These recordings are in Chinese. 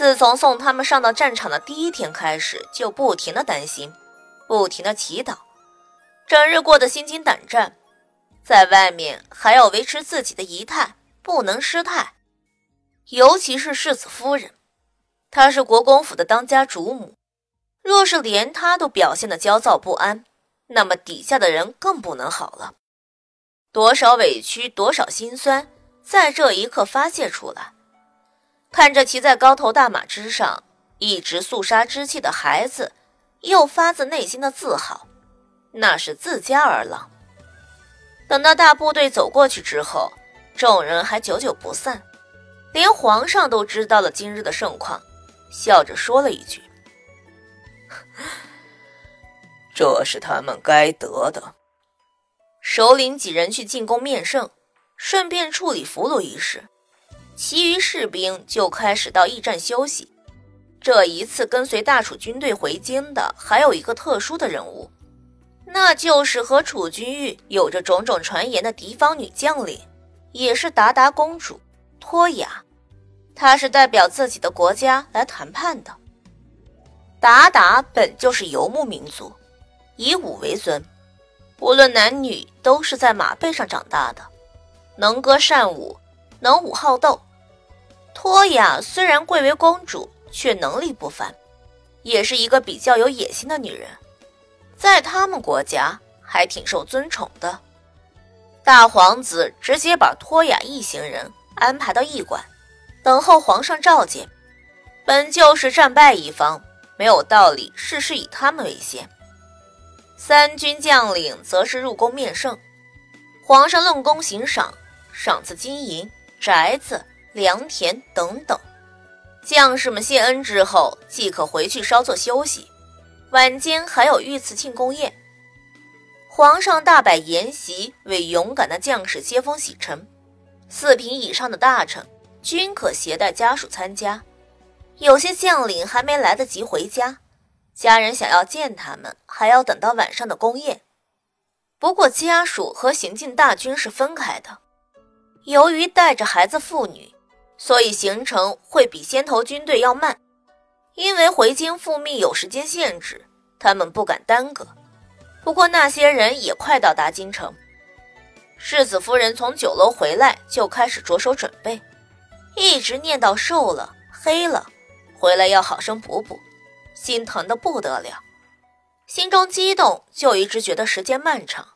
自从送他们上到战场的第一天开始，就不停的担心，不停的祈祷，整日过得心惊胆战。在外面还要维持自己的仪态，不能失态。尤其是世子夫人，她是国公府的当家主母，若是连她都表现得焦躁不安，那么底下的人更不能好了。多少委屈，多少心酸，在这一刻发泄出来。看着骑在高头大马之上一直肃杀之气的孩子，又发自内心的自豪，那是自家儿郎。等到大部队走过去之后，众人还久久不散，连皇上都知道了今日的盛况，笑着说了一句：这是他们该得的。首领几人去进宫面圣，顺便处理俘虏一事，其余士兵就开始到驿站休息。这一次跟随大楚军队回京的还有一个特殊的人物，那就是和楚君玉有着种种传言的敌方女将领，也是鞑靼公主托雅。她是代表自己的国家来谈判的。鞑靼本就是游牧民族，以武为尊，无论男女都是在马背上长大的，能歌善舞，能武好斗。托雅虽然贵为公主，却能力不凡，也是一个比较有野心的女人，在他们国家还挺受尊崇的。大皇子直接把托雅一行人安排到驿馆，等候皇上召见。本就是战败一方，没有道理事事以他们为先。三军将领则是入宫面圣，皇上论功行赏，赏赐金银、宅子、良田等等。将士们谢恩之后，即可回去稍作休息。晚间还有御赐庆功宴，皇上大摆筵席，为勇敢的将士接风洗尘。4品以上的大臣均可携带家属参加。有些将领还没来得及回家，家人想要见他们，还要等到晚上的宫宴。不过家属和行进大军是分开的，由于带着孩子妇女，所以行程会比先头军队要慢。因为回京复命有时间限制，他们不敢耽搁。不过那些人也快到达京城。世子夫人从酒楼回来就开始着手准备，一直念到瘦了、黑了，回来要好生补补，心疼得不得了。心中激动，就一直觉得时间漫长。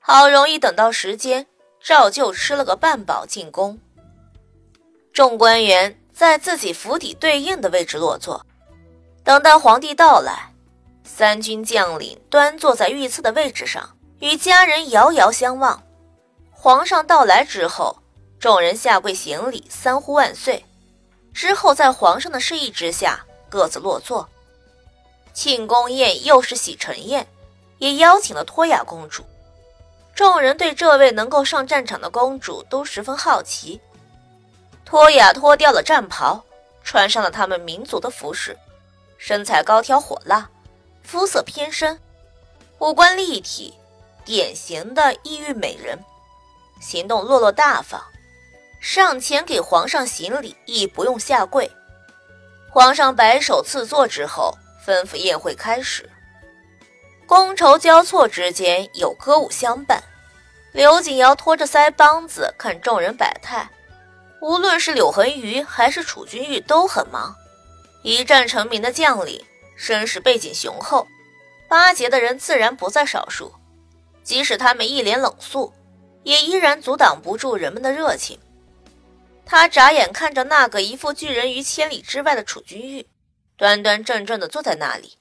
好容易等到时间，照旧吃了个半饱进宫。众官员在自己府邸对应的位置落座，等到皇帝到来，三军将领端坐在御赐的位置上，与家人遥遥相望。皇上到来之后，众人下跪行礼，三呼万岁，之后在皇上的示意之下各自落座。庆功宴又是洗尘宴，也邀请了托雅公主。众人对这位能够上战场的公主都十分好奇。托雅脱掉了战袍，穿上了他们民族的服饰，身材高挑火辣，肤色偏深，五官立体，典型的异域美人，行动落落大方，上前给皇上行礼，亦不用下跪。皇上摆手赐座之后，吩咐宴会开始。觥筹交错之间有歌舞相伴，刘景瑶拖着腮帮子看众人百态。无论是柳痕鱼还是楚君玉都很忙，一战成名的将领，身世背景雄厚，巴结的人自然不在少数。即使他们一脸冷肃，也依然阻挡不住人们的热情。他眨眼看着那个一副拒人于千里之外的楚君玉，端端正正地坐在那里，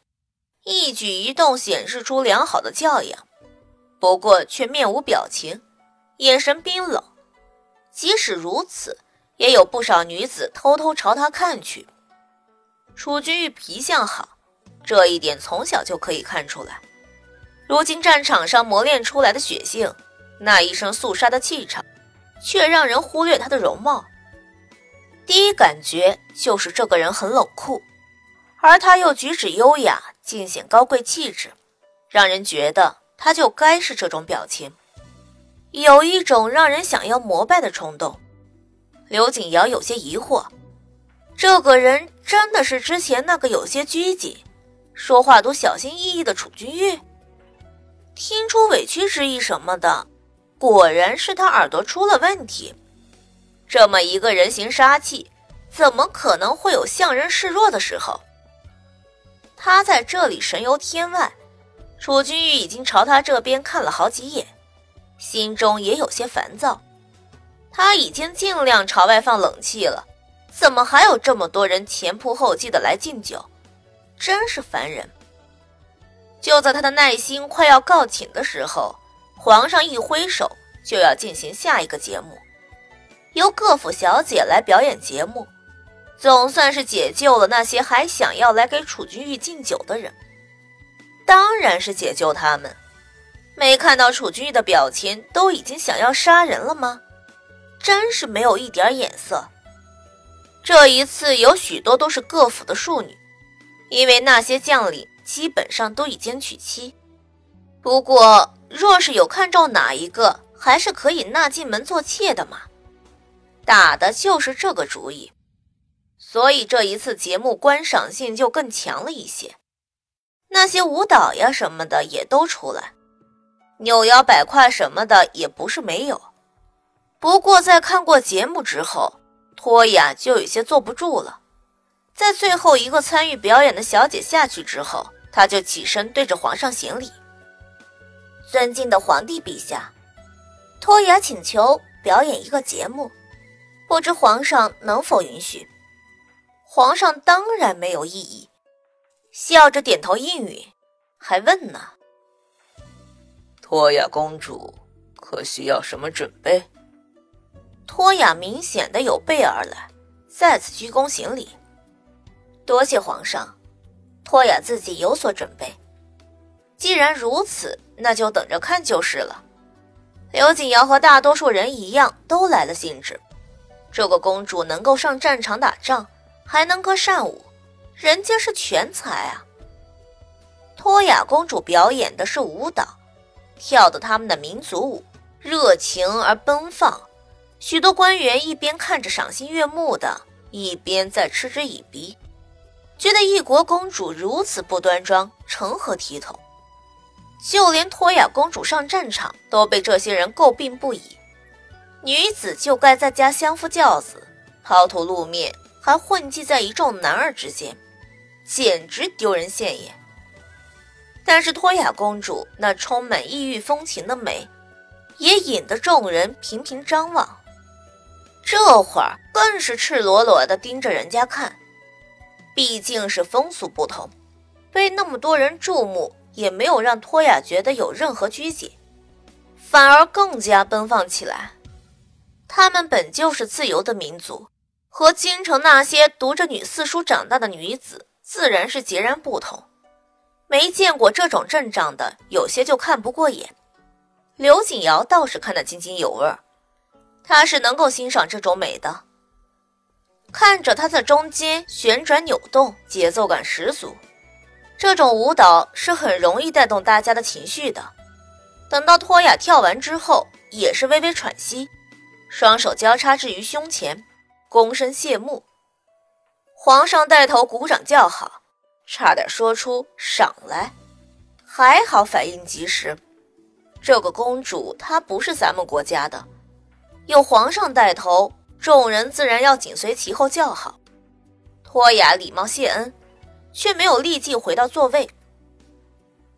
一举一动显示出良好的教养，不过却面无表情，眼神冰冷。即使如此，也有不少女子偷偷朝他看去。楚君玉皮相好，这一点从小就可以看出来。如今战场上磨练出来的血性，那一身肃杀的气场，却让人忽略他的容貌。第一感觉就是这个人很冷酷，而他又举止优雅，尽显高贵气质，让人觉得他就该是这种表情，有一种让人想要膜拜的冲动。刘景瑶有些疑惑，这个人真的是之前那个有些拘谨、说话都小心翼翼的楚君玉？听出委屈之意什么的，果然是他耳朵出了问题。这么一个人形杀气，怎么可能会有向人示弱的时候？他在这里神游天外，楚君玉已经朝他这边看了好几眼，心中也有些烦躁。他已经尽量朝外放冷气了，怎么还有这么多人前仆后继的来敬酒？真是烦人。就在他的耐心快要告罄的时候，皇上一挥手就要进行下一个节目，由各府小姐来表演节目，总算是解救了那些还想要来给楚君玉敬酒的人。当然是解救他们，没看到楚君玉的表情都已经想要杀人了吗？真是没有一点眼色。这一次有许多都是各府的庶女，因为那些将领基本上都已经娶妻，不过若是有看中哪一个，还是可以纳进门做妾的嘛。打的就是这个主意，所以这一次节目观赏性就更强了一些。那些舞蹈呀什么的也都出来，扭腰摆胯什么的也不是没有。不过在看过节目之后，托雅就有些坐不住了。在最后一个参与表演的小姐下去之后，她就起身对着皇上行礼：“尊敬的皇帝陛下，托雅请求表演一个节目，不知皇上能否允许？”皇上当然没有异议，笑着点头应允，还问呢：“托雅公主可需要什么准备？”托雅明显的有备而来，再次鞠躬行礼：“多谢皇上，托雅自己有所准备。既然如此，那就等着看就是了。”刘景瑶和大多数人一样，都来了兴致。这个公主能够上战场打仗，还能歌善舞，人家是全才啊。托雅公主表演的是舞蹈，跳的他们的民族舞，热情而奔放。许多官员一边看着赏心悦目的，一边在嗤之以鼻，觉得异国公主如此不端庄，成何体统？就连托雅公主上战场都被这些人诟病不已。女子就该在家相夫教子，抛头露面，还混迹在一众男儿之间，简直丢人现眼。但是托雅公主那充满异域风情的美，也引得众人频频张望。这会儿更是赤裸裸地盯着人家看，毕竟是风俗不同，被那么多人注目，也没有让托雅觉得有任何拘谨，反而更加奔放起来。他们本就是自由的民族，和京城那些读着女四书长大的女子自然是截然不同。没见过这种阵仗的，有些就看不过眼。刘景瑶倒是看得津津有味，她是能够欣赏这种美的。看着她在中间旋转扭动，节奏感十足。这种舞蹈是很容易带动大家的情绪的。等到托雅跳完之后，也是微微喘息，双手交叉置于胸前，躬身谢幕。皇上带头鼓掌叫好，差点说出赏来，还好反应及时。这个公主她不是咱们国家的，有皇上带头，众人自然要紧随其后叫好。托雅礼貌谢恩，却没有立即回到座位。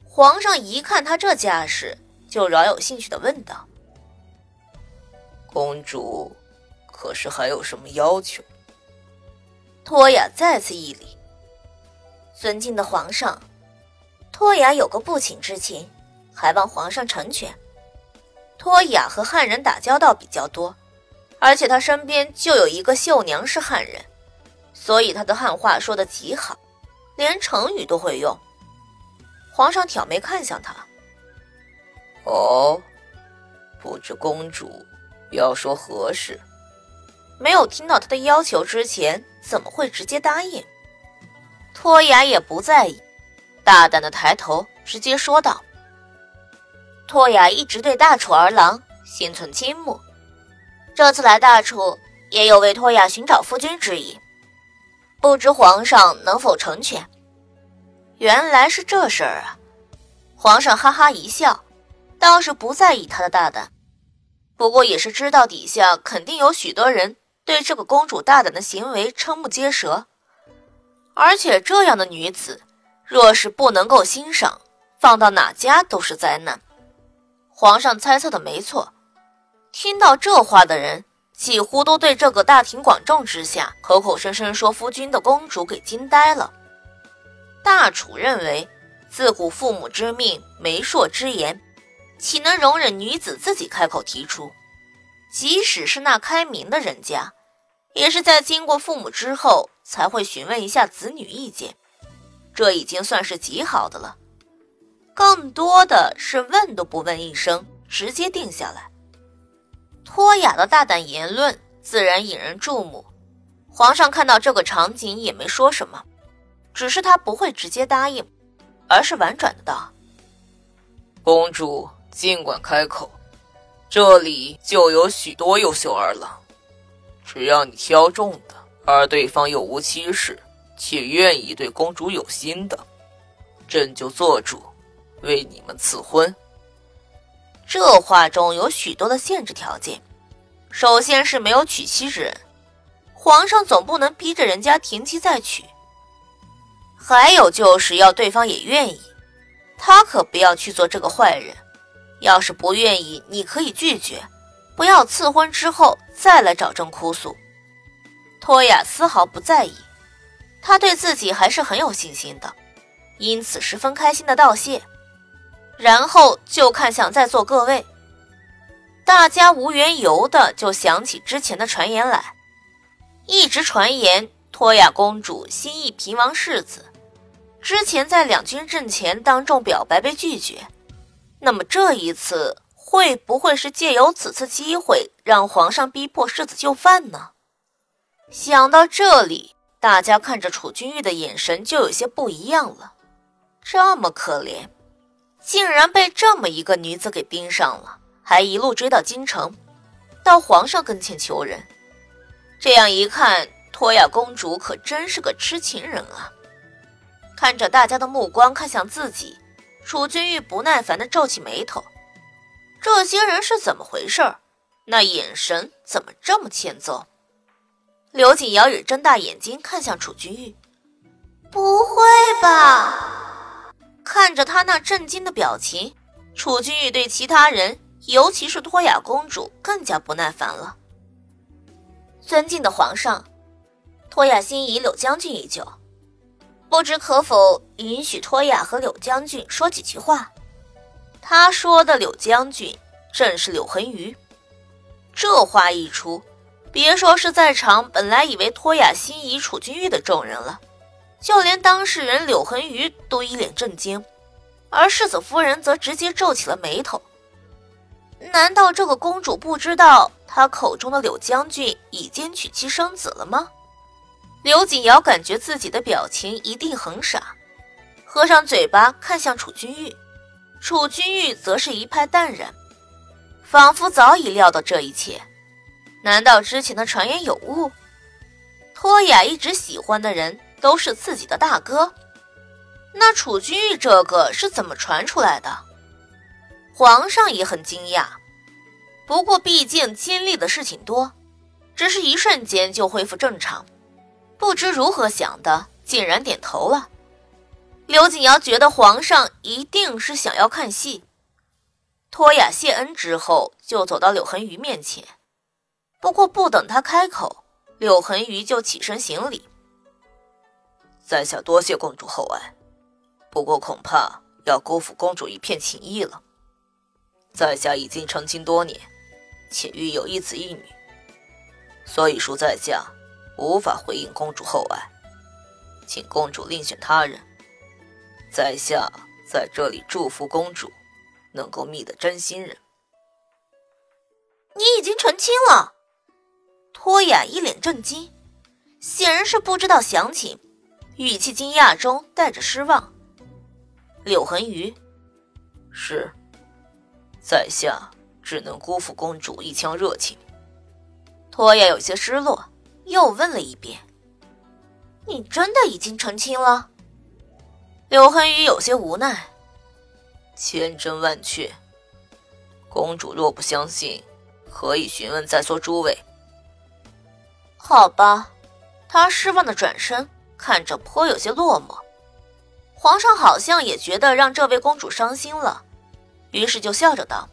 皇上一看她这架势，就饶有兴趣地问道：“公主可是还有什么要求？”托雅再次一礼：“尊敬的皇上，托雅有个不情之请，还望皇上成全。”托雅和汉人打交道比较多，而且她身边就有一个绣娘是汉人，所以她的汉话说得极好，连成语都会用。皇上挑眉看向她：“哦，不知公主要说何事？”没有听到她的要求之前，怎么会直接答应？托雅也不在意，大胆的抬头直接说道：“托雅一直对大楚儿郎心存倾慕，这次来大楚也有为托雅寻找夫君之意。不知皇上能否成全。原来是这事儿啊！皇上哈哈一笑，倒是不在意他的大胆，不过也是知道底下肯定有许多人对这个公主大胆的行为瞠目结舌，而且这样的女子若是不能够欣赏，放到哪家都是灾难。皇上猜测的没错，听到这话的人几乎都对这个大庭广众之下口口声声说夫君的公主给惊呆了。大楚认为自古父母之命，媒妁之言，岂能容忍女子自己开口提出？即使是那开明的人家，也是在经过父母之后才会询问一下子女意见，这已经算是极好的了。更多的是问都不问一声，直接定下来。托雅的大胆言论自然引人注目，皇上看到这个场景也没说什么，只是他不会直接答应，而是婉转的道：“公主尽管开口，这里就有许多优秀二郎，只要你挑中的，而对方又无妻室，且愿意对公主有心的，朕就做主为你们赐婚。”这话中有许多的限制条件，首先是没有娶妻之人，皇上总不能逼着人家停妻再娶；还有就是要对方也愿意，他可不要去做这个坏人，要是不愿意你可以拒绝，不要赐婚之后再来找朕哭诉。托雅丝毫不在意，他对自己还是很有信心的，因此十分开心的道谢，然后就看向在座各位。大家无缘由的就想起之前的传言来，一直传言托雅公主心意平王世子，之前在两军阵前当众表白被拒绝，那么这一次会不会是借由此次机会让皇上逼迫世子就范呢？想到这里，大家看着楚君玉的眼神就有些不一样了，这么可怜，竟然被这么一个女子给盯上了，还一路追到京城，到皇上跟前求人。这样一看，托雅公主可真是个痴情人啊！看着大家的目光看向自己，楚君玉不耐烦地皱起眉头，这些人是怎么回事？那眼神怎么这么欠揍？刘景瑶也睁大眼睛看向楚君玉，不会吧？看着他那震惊的表情，楚君玉对其他人，尤其是托雅公主更加不耐烦了。尊敬的皇上，托雅心仪柳将军已久，不知可否允许托雅和柳将军说几句话？他说的柳将军正是柳恒瑜。这话一出，别说是在场本来以为托雅心仪楚君玉的众人了，就连当事人柳恒瑜都一脸震惊，而世子夫人则直接皱起了眉头。难道这个公主不知道她口中的柳将军已经娶妻生子了吗？刘景瑶感觉自己的表情一定很傻，合上嘴巴看向楚君玉，楚君玉则是一派淡然，仿佛早已料到这一切。难道之前的传言有误？托雅一直喜欢的人都是自己的大哥，那楚君玉这个是怎么传出来的？皇上也很惊讶，不过毕竟经历的事情多，只是一瞬间就恢复正常，不知如何想的，竟然点头了。刘景瑶觉得皇上一定是想要看戏。托雅谢恩之后，就走到柳恒瑜面前。不过不等他开口，柳恒瑜就起身行礼。在下多谢公主厚爱，不过恐怕要辜负公主一片情意了。在下已经成亲多年，且育有一子一女，所以恕在下无法回应公主厚爱，请公主另选他人。在下在这里祝福公主能够觅得真心人。你已经成亲了？托雅一脸震惊，显然是不知道详情，语气惊讶中带着失望。柳恒瑜：是，在下只能辜负公主一腔热情。托雅有些失落，又问了一遍：你真的已经成亲了？柳恒宇有些无奈。千真万确，公主若不相信，可以询问在座诸位。好吧。他失望的转身，看着颇有些落寞。皇上好像也觉得让这位公主伤心了，于是就笑着道：“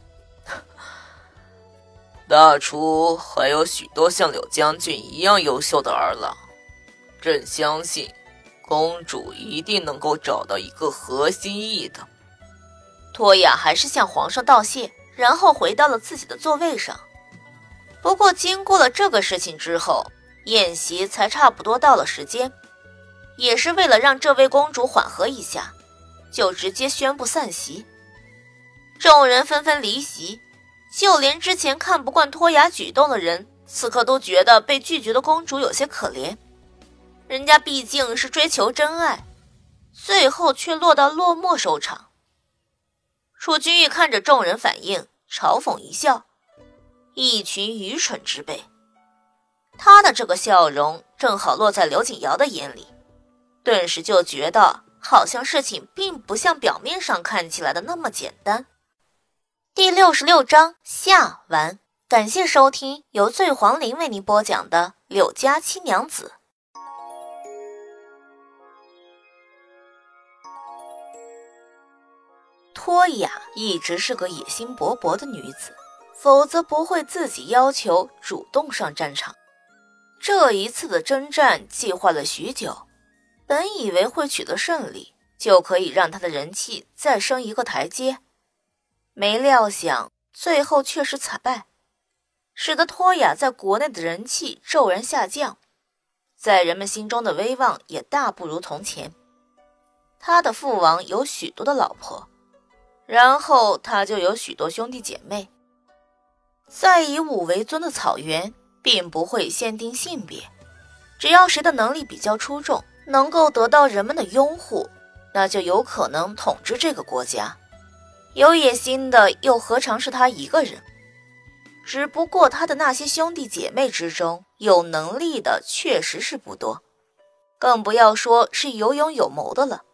大楚还有许多像柳将军一样优秀的儿郎，朕相信公主一定能够找到一个合心意的。”托雅还是向皇上道谢，然后回到了自己的座位上。不过经过了这个事情之后，宴席才差不多到了时间，也是为了让这位公主缓和一下，就直接宣布散席。众人纷纷离席，就连之前看不惯脱牙举动的人，此刻都觉得被拒绝的公主有些可怜。人家毕竟是追求真爱，最后却落到落寞收场。楚君玉看着众人反应，嘲讽一笑，一群愚蠢之辈。他的这个笑容正好落在刘景瑶的眼里，顿时就觉得好像事情并不像表面上看起来的那么简单。第66章下完，感谢收听由醉黄林为您播讲的《柳家七娘子》。托雅一直是个野心勃勃的女子，否则不会自己要求主动上战场。这一次的征战计划了许久，本以为会取得胜利，就可以让他的人气再升一个台阶，没料想最后却是惨败，使得托雅在国内的人气骤然下降，在人们心中的威望也大不如从前。他的父王有许多的老婆，然后他就有许多兄弟姐妹。在以武为尊的草原并不会限定性别，只要谁的能力比较出众，能够得到人们的拥护，那就有可能统治这个国家。有野心的又何尝是他一个人？只不过他的那些兄弟姐妹之中，有能力的确实是不多，更不要说是有勇有谋的了。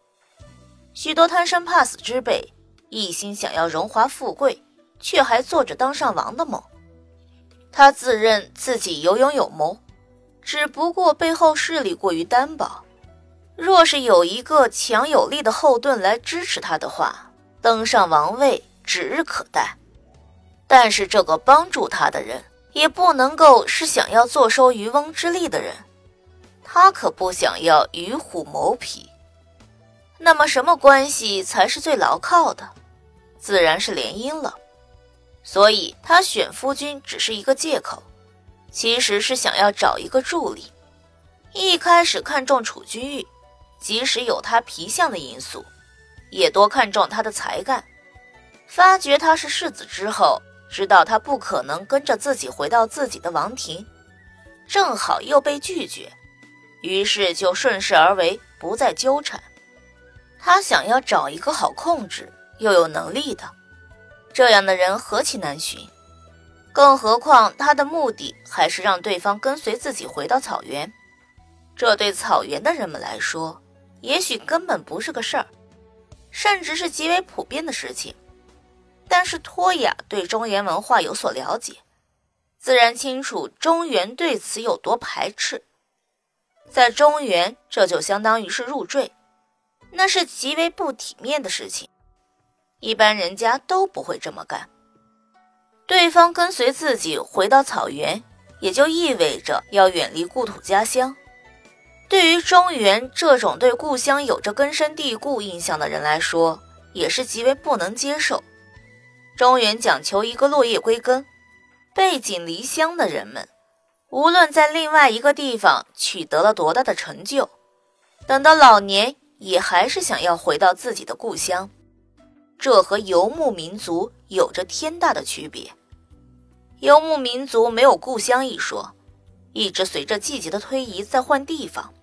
许多贪生怕死之辈，一心想要荣华富贵，却还做着当上王的梦。他自认自己有勇有谋，只不过背后势力过于单薄，若是有一个强有力的后盾来支持他的话，登上王位指日可待。但是这个帮助他的人也不能够是想要坐收渔翁之利的人，他可不想要与虎谋皮。那么什么关系才是最牢靠的？自然是联姻了。所以他选夫君只是一个借口，其实是想要找一个助力。一开始看中楚君玉，即使有他皮相的因素，也多看中他的才干。发觉他是世子之后，知道他不可能跟着自己回到自己的王庭，正好又被拒绝，于是就顺势而为，不再纠缠。他想要找一个好控制又有能力的，这样的人何其难寻，更何况他的目的还是让对方跟随自己回到草原，这对草原的人们来说，也许根本不是个事儿，甚至是极为普遍的事情。但是托雅对中原文化有所了解，自然清楚中原对此有多排斥。在中原，这就相当于是入赘，那是极为不体面的事情。一般人家都不会这么干，对方跟随自己回到草原，也就意味着要远离故土家乡。对于中原这种对故乡有着根深蒂固印象的人来说，也是极为不能接受。中原讲求一个落叶归根，背井离乡的人们，无论在另外一个地方取得了多大的成就，等到老年也还是想要回到自己的故乡。这和游牧民族有着天大的区别。游牧民族没有故乡一说，一直随着季节的推移在换地方，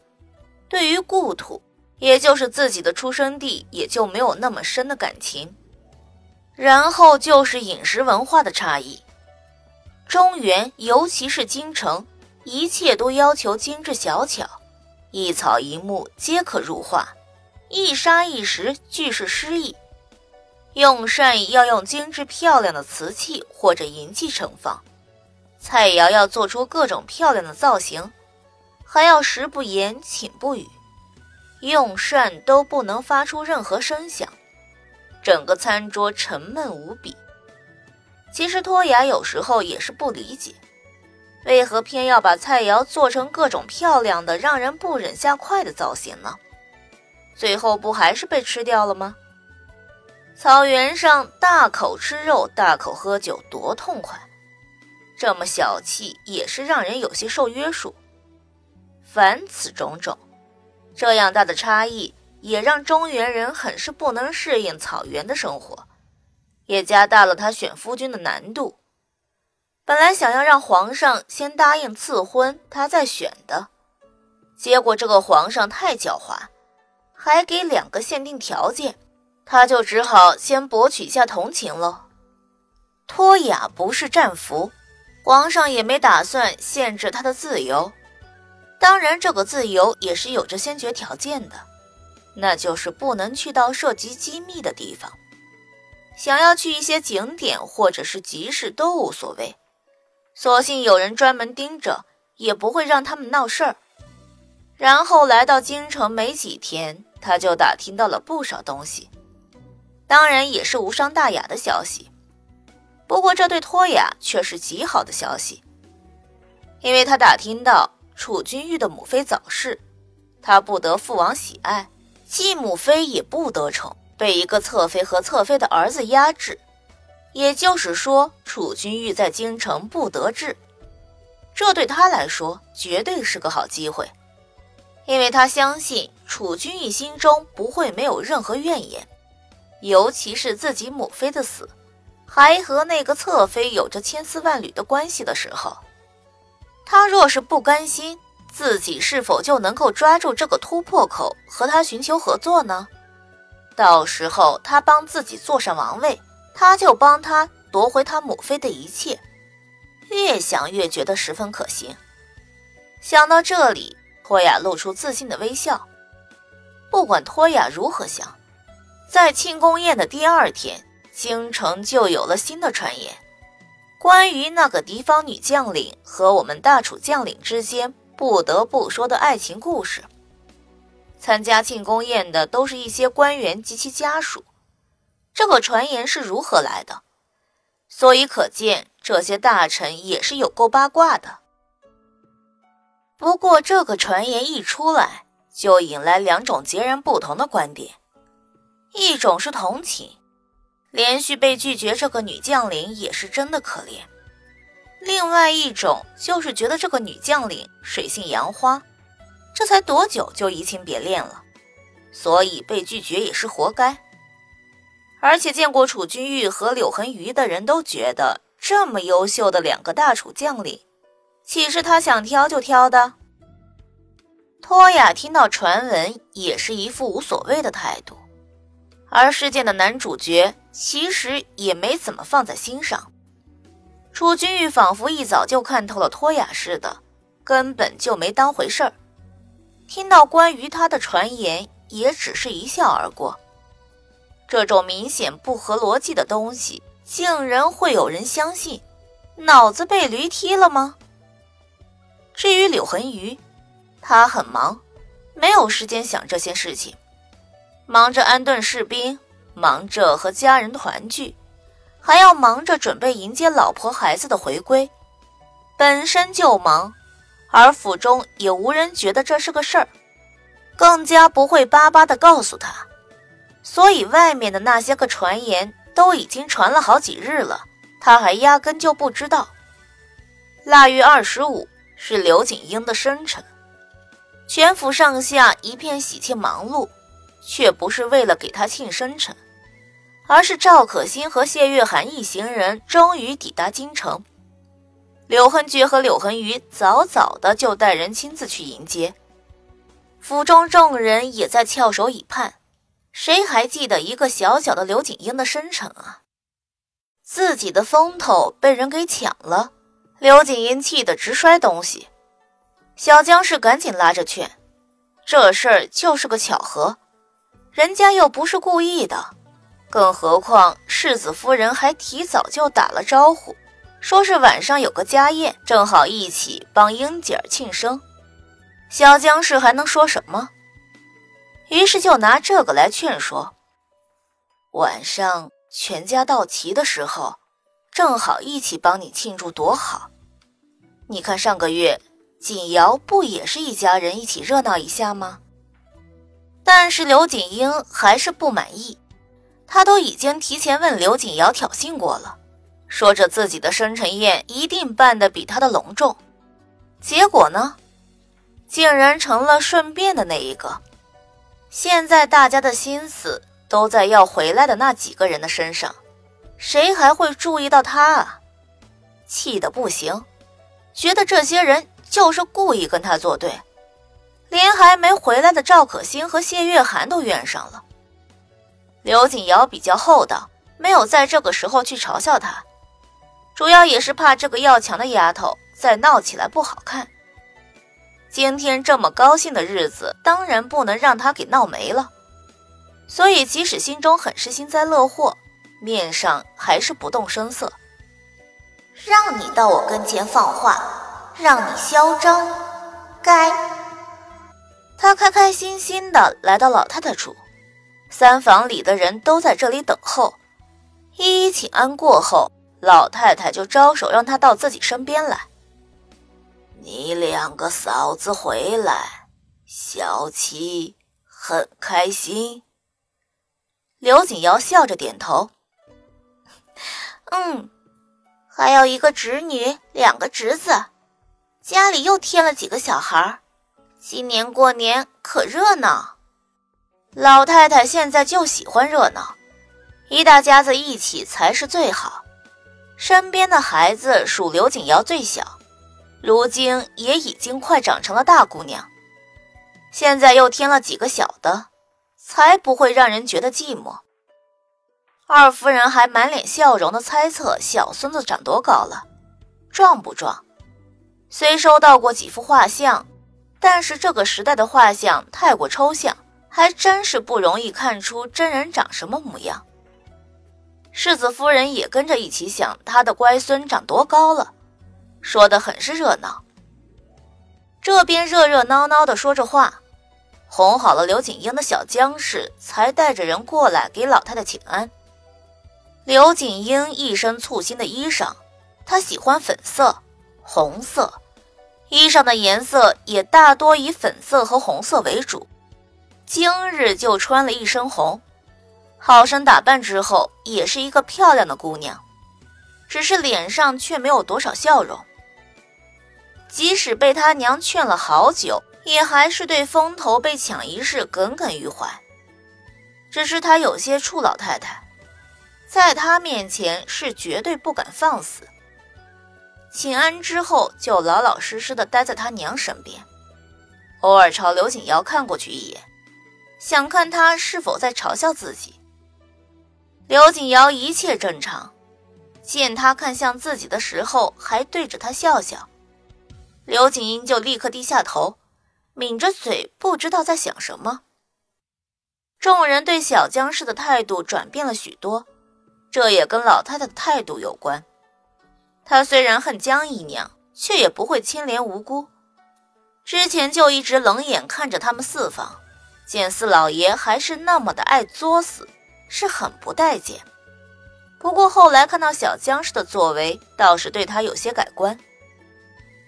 对于故土，也就是自己的出生地，也就没有那么深的感情。然后就是饮食文化的差异。中原，尤其是京城，一切都要求精致小巧，一草一木皆可入画，一沙一石俱是诗意。用膳要用精致漂亮的瓷器或者银器盛放，菜肴要做出各种漂亮的造型，还要食不言，寝不语，用膳都不能发出任何声响，整个餐桌沉闷无比。其实托雅有时候也是不理解，为何偏要把菜肴做成各种漂亮的、让人不忍下筷的造型呢？最后不还是被吃掉了吗？草原上大口吃肉，大口喝酒，多痛快！这么小气也是让人有些受约束。凡此种种，这样大的差异也让中原人很是不能适应草原的生活，也加大了他选夫君的难度。本来想要让皇上先答应赐婚，他再选的，结果这个皇上太狡猾，还给2个限定条件。他就只好先博取一下同情喽。托雅不是战俘，皇上也没打算限制他的自由。当然，这个自由也是有着先决条件的，那就是不能去到涉及机密的地方。想要去一些景点或者是集市都无所谓，索性有人专门盯着，也不会让他们闹事儿。然后来到京城没几天，他就打听到了不少东西。当然也是无伤大雅的消息，不过这对托雅却是极好的消息，因为他打听到楚君玉的母妃早逝，他不得父王喜爱，继母妃也不得宠，被一个侧妃和侧妃的儿子压制，也就是说楚君玉在京城不得志。这对他来说绝对是个好机会，因为他相信楚君玉心中不会没有任何怨言，尤其是自己母妃的死，还和那个侧妃有着千丝万缕的关系的时候，他若是不甘心，自己是否就能够抓住这个突破口和他寻求合作呢？到时候他帮自己坐上王位，他就帮他夺回他母妃的一切。越想越觉得十分可行。想到这里，托雅露出自信的微笑。不管托雅如何想，在庆功宴的第2天，京城就有了新的传言，关于那个敌方女将领和我们大楚将领之间不得不说的爱情故事。参加庆功宴的都是一些官员及其家属，这个传言是如何来的，所以可见这些大臣也是有够八卦的。不过这个传言一出来，就引来2种截然不同的观点。一种是同情，连续被拒绝这个女将领也是真的可怜；另外一种就是觉得这个女将领水性杨花，这才多久就移情别恋了，所以被拒绝也是活该。而且见过楚君玉和柳痕瑜的人都觉得，这么优秀的2个大楚将领，岂是他想挑就挑的？托雅听到传闻也是一副无所谓的态度，而事件的男主角其实也没怎么放在心上。楚君玉仿佛一早就看透了托雅似的，根本就没当回事儿。听到关于他的传言也只是一笑而过。这种明显不合逻辑的东西竟然会有人相信，脑子被驴踢了吗？至于柳痕瑜，他很忙，没有时间想这些事情，忙着安顿士兵，忙着和家人团聚，还要忙着准备迎接老婆孩子的回归，本身就忙，而府中也无人觉得这是个事儿，更加不会巴巴地告诉他，所以外面的那些个传言都已经传了好几日了，他还压根就不知道。腊月25是刘景英的生辰，全府上下一片喜庆忙碌，却不是为了给他庆生辰，而是赵可欣和谢月涵一行人终于抵达京城。柳恨觉和柳恨瑜早早的就带人亲自去迎接，府中众人也在翘首以盼，谁还记得一个小小的刘景英的生辰啊？自己的风头被人给抢了，刘景英气得直摔东西。小江氏赶紧拉着劝，这事儿就是个巧合，人家又不是故意的。更何况世子夫人还提早就打了招呼，说是晚上有个家宴，正好一起帮英姐儿庆生。小姜氏还能说什么？于是就拿这个来劝说。晚上全家到齐的时候，正好一起帮你庆祝多好。你看上个月锦瑶不也是一家人一起热闹一下吗？但是刘锦英还是不满意，他都已经提前问刘锦瑶挑衅过了，说着自己的生辰宴一定办得比他的隆重，结果呢，竟然成了顺便的那一个。现在大家的心思都在要回来的那几个人的身上，谁还会注意到他啊？气得不行，觉得这些人就是故意跟他作对，连还没回来的赵可欣和谢月涵都怨上了。刘锦瑶比较厚道，没有在这个时候去嘲笑他，主要也是怕这个要强的丫头再闹起来不好看。今天这么高兴的日子，当然不能让她给闹没了，所以即使心中很是幸灾乐祸，面上还是不动声色。让你到我跟前放话，让你嚣张，该。他开开心心的来到老太太处，三房里的人都在这里等候，一一请安过后，老太太就招手让他到自己身边来。你两个嫂子回来，小七很开心。刘锦瑶笑着点头，还有一个侄女，2个侄子，家里又添了几个小孩，今年过年可热闹。老太太现在就喜欢热闹，一大家子一起才是最好。身边的孩子属刘锦瑶最小，如今也已经快长成了大姑娘，现在又添了几个小的，才不会让人觉得寂寞。二夫人还满脸笑容地猜测小孙子长多高了，壮不壮。虽收到过几幅画像，但是这个时代的画像太过抽象，还真是不容易看出真人长什么模样。世子夫人也跟着一起想她的乖孙长多高了，说得很是热闹。这边热热闹闹地说着话，哄好了刘锦英的小姜氏才带着人过来给老太太请安。刘锦英一身簇新的衣裳，她喜欢粉色、红色，衣裳的颜色也大多以粉色和红色为主。今日就穿了一身红，好生打扮之后，也是一个漂亮的姑娘，只是脸上却没有多少笑容。即使被她娘劝了好久，也还是对风头被抢一事耿耿于怀。只是她有些怵老太太，在她面前是绝对不敢放肆。请安之后，就老老实实地待在她娘身边，偶尔朝刘锦瑶看过去一眼，想看他是否在嘲笑自己。刘锦瑶一切正常，见他看向自己的时候还对着他笑笑，刘锦英就立刻低下头，抿着嘴不知道在想什么。众人对小姜氏的态度转变了许多，这也跟老太太的态度有关。她虽然恨姜姨娘，却也不会牵连无辜，之前就一直冷眼看着他们四方，见四老爷还是那么的爱作死，是很不待见。不过后来看到小姜氏的作为，倒是对他有些改观。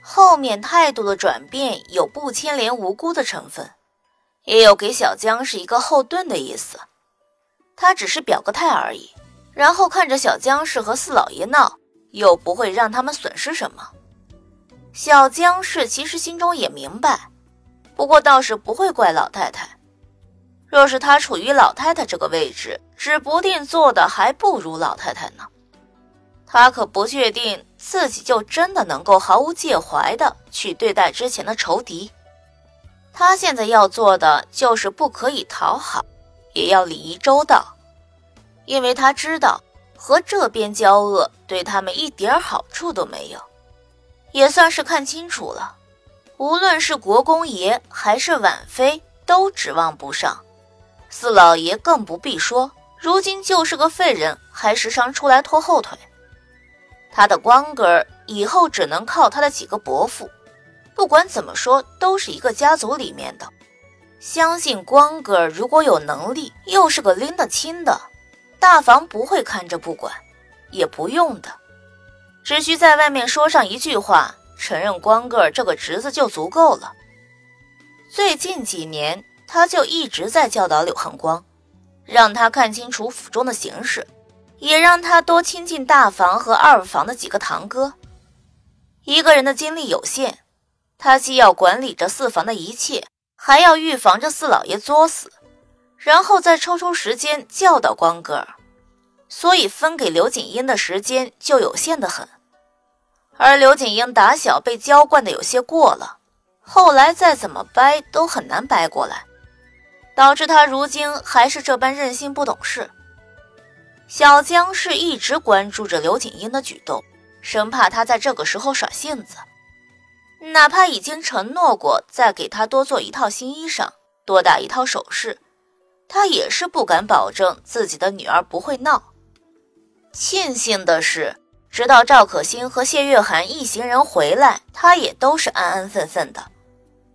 后面态度的转变有不牵连无辜的成分，也有给小姜氏一个后盾的意思。他只是表个态而已，然后看着小姜氏和四老爷闹，又不会让他们损失什么。小姜氏其实心中也明白，不过倒是不会怪老太太。若是他处于老太太这个位置，指不定做的还不如老太太呢。他可不确定自己就真的能够毫无介怀的去对待之前的仇敌。他现在要做的就是不可以讨好，也要礼仪周到，因为他知道和这边交恶对他们一点好处都没有。也算是看清楚了，无论是国公爷还是婉妃都指望不上。四老爷更不必说，如今就是个废人，还时常出来拖后腿。他的光棍以后只能靠他的几个伯父，不管怎么说都是一个家族里面的。相信光棍如果有能力，又是个拎得清的，大房不会看着不管，也不用的。只需在外面说上一句话，承认光棍这个侄子就足够了。最近几年，他就一直在教导柳恨光，让他看清楚府中的形势，也让他多亲近大房和二房的几个堂哥。一个人的精力有限，他既要管理着四房的一切，还要预防着四老爷作死，然后再抽出时间教导光棍，所以分给刘锦英的时间就有限得很。而刘锦英打小被娇惯的有些过了，后来再怎么掰都很难掰过来，导致他如今还是这般任性不懂事。小江是一直关注着刘锦英的举动，生怕他在这个时候耍性子，哪怕已经承诺过再给他多做一套新衣裳，多打一套首饰，他也是不敢保证自己的女儿不会闹。庆幸的是，直到赵可欣和谢月涵一行人回来，他也都是安安分分的，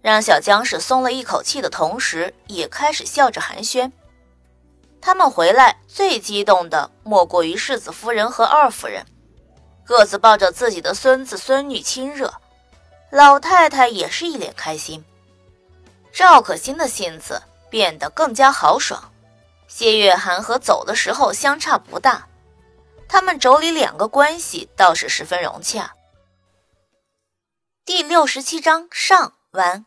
让小江是松了一口气的同时，也开始笑着寒暄。他们回来最激动的莫过于世子夫人和二夫人，各自抱着自己的孙子孙女亲热，老太太也是一脸开心。赵可欣的性子变得更加豪爽，谢月涵和走的时候相差不大，他们妯娌两个关系倒是十分融洽。第67章上完，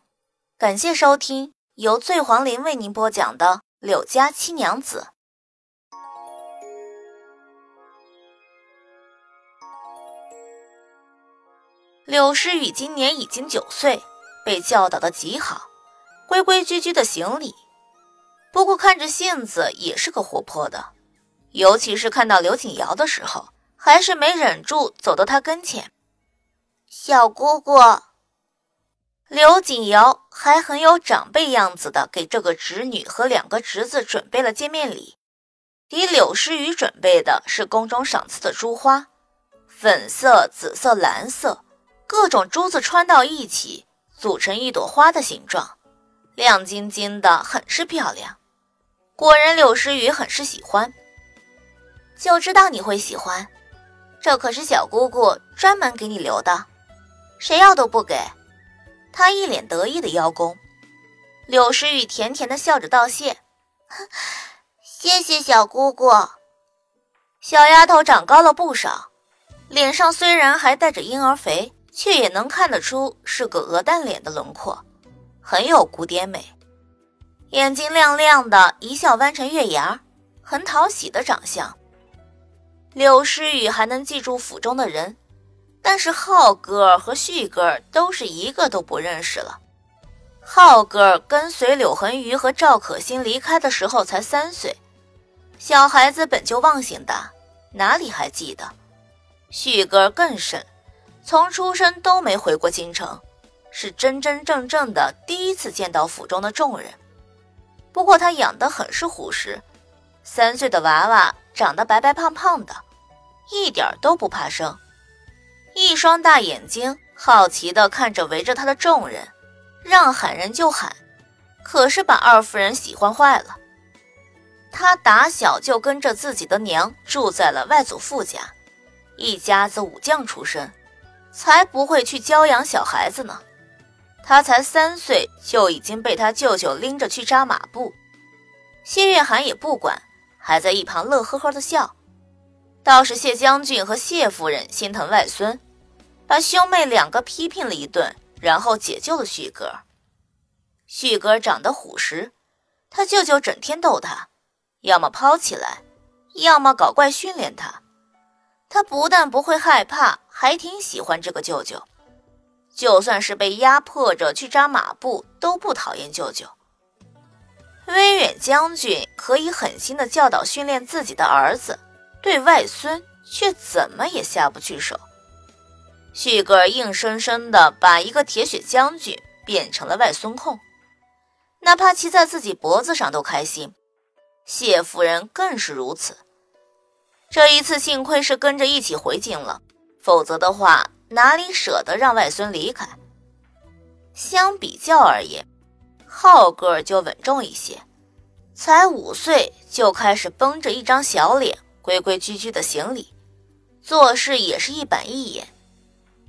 感谢收听，由醉黄林为您播讲的《柳家七娘子》。柳诗雨今年已经9岁，被教导得极好，规规矩矩的行礼，不过看着性子也是个活泼的。尤其是看到刘锦瑶的时候，还是没忍住走到她跟前。小姑姑，刘锦瑶还很有长辈样子的给这个侄女和2个侄子准备了见面礼。给柳诗雨准备的是宫中赏赐的珠花，粉色、紫色、蓝色，各种珠子穿到一起，组成一朵花的形状，亮晶晶的，很是漂亮。果然柳诗雨很是喜欢。就知道你会喜欢，这可是小姑姑专门给你留的，谁要都不给。她一脸得意的邀功，柳诗雨甜甜的笑着道谢，谢谢小姑姑。小丫头长高了不少，脸上虽然还带着婴儿肥，却也能看得出是个鹅蛋脸的轮廓，很有古典美，眼睛亮亮的，一笑弯成月牙，很讨喜的长相。柳诗雨还能记住府中的人，但是浩哥和旭哥都是一个都不认识了。浩哥跟随柳恒瑜和赵可欣离开的时候才3岁，小孩子本就忘性大，哪里还记得？旭哥更甚，从出生都没回过京城，是真真正正的第一次见到府中的众人。不过他养得很是虎实，3岁的娃娃长得白白胖胖的，一点都不怕生，一双大眼睛好奇地看着围着他的众人，让喊人就喊，可是把二夫人喜欢坏了。他打小就跟着自己的娘住在了外祖父家，一家子武将出身，才不会去教养小孩子呢。他才3岁就已经被他舅舅拎着去扎马步，谢月涵也不管，还在一旁乐呵呵的笑。倒是谢将军和谢夫人心疼外孙，把兄妹2个批评了一顿，然后解救了旭哥。旭哥长得虎实，他舅舅整天逗他，要么抛起来，要么搞怪训练他。他不但不会害怕，还挺喜欢这个舅舅，就算是被压迫着去扎马步，都不讨厌舅舅。威远将军可以狠心地教导训练自己的儿子，对外孙却怎么也下不去手。旭哥硬生生地把一个铁血将军变成了外孙控，哪怕骑在自己脖子上都开心。谢夫人更是如此。这一次幸亏是跟着一起回京了，否则的话哪里舍得让外孙离开？相比较而言，浩哥就稳重一些，才5岁就开始绷着一张小脸，规规矩矩的行礼，做事也是一板一眼。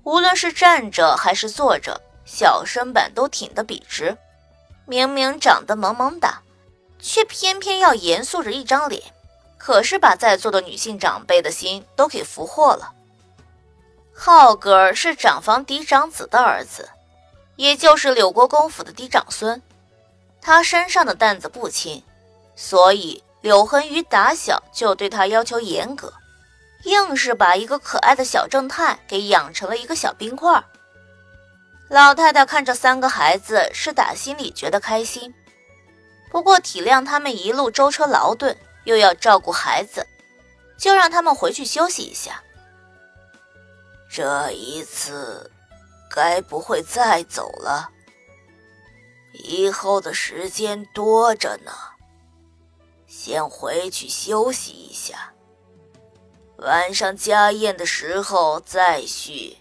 无论是站着还是坐着，小身板都挺得笔直。明明长得萌萌哒，却偏偏要严肃着一张脸，可是把在座的女性长辈的心都给俘获了。浩哥是长房嫡长子的儿子，也就是柳国公府的嫡长孙，他身上的担子不轻，所以柳恒宇打小就对他要求严格，硬是把一个可爱的小正太给养成了一个小冰块。老太太看着3个孩子是打心里觉得开心，不过体谅他们一路舟车劳顿，又要照顾孩子，就让他们回去休息一下。这一次该不会再走了，以后的时间多着呢，先回去休息一下，晚上家宴的时候再续。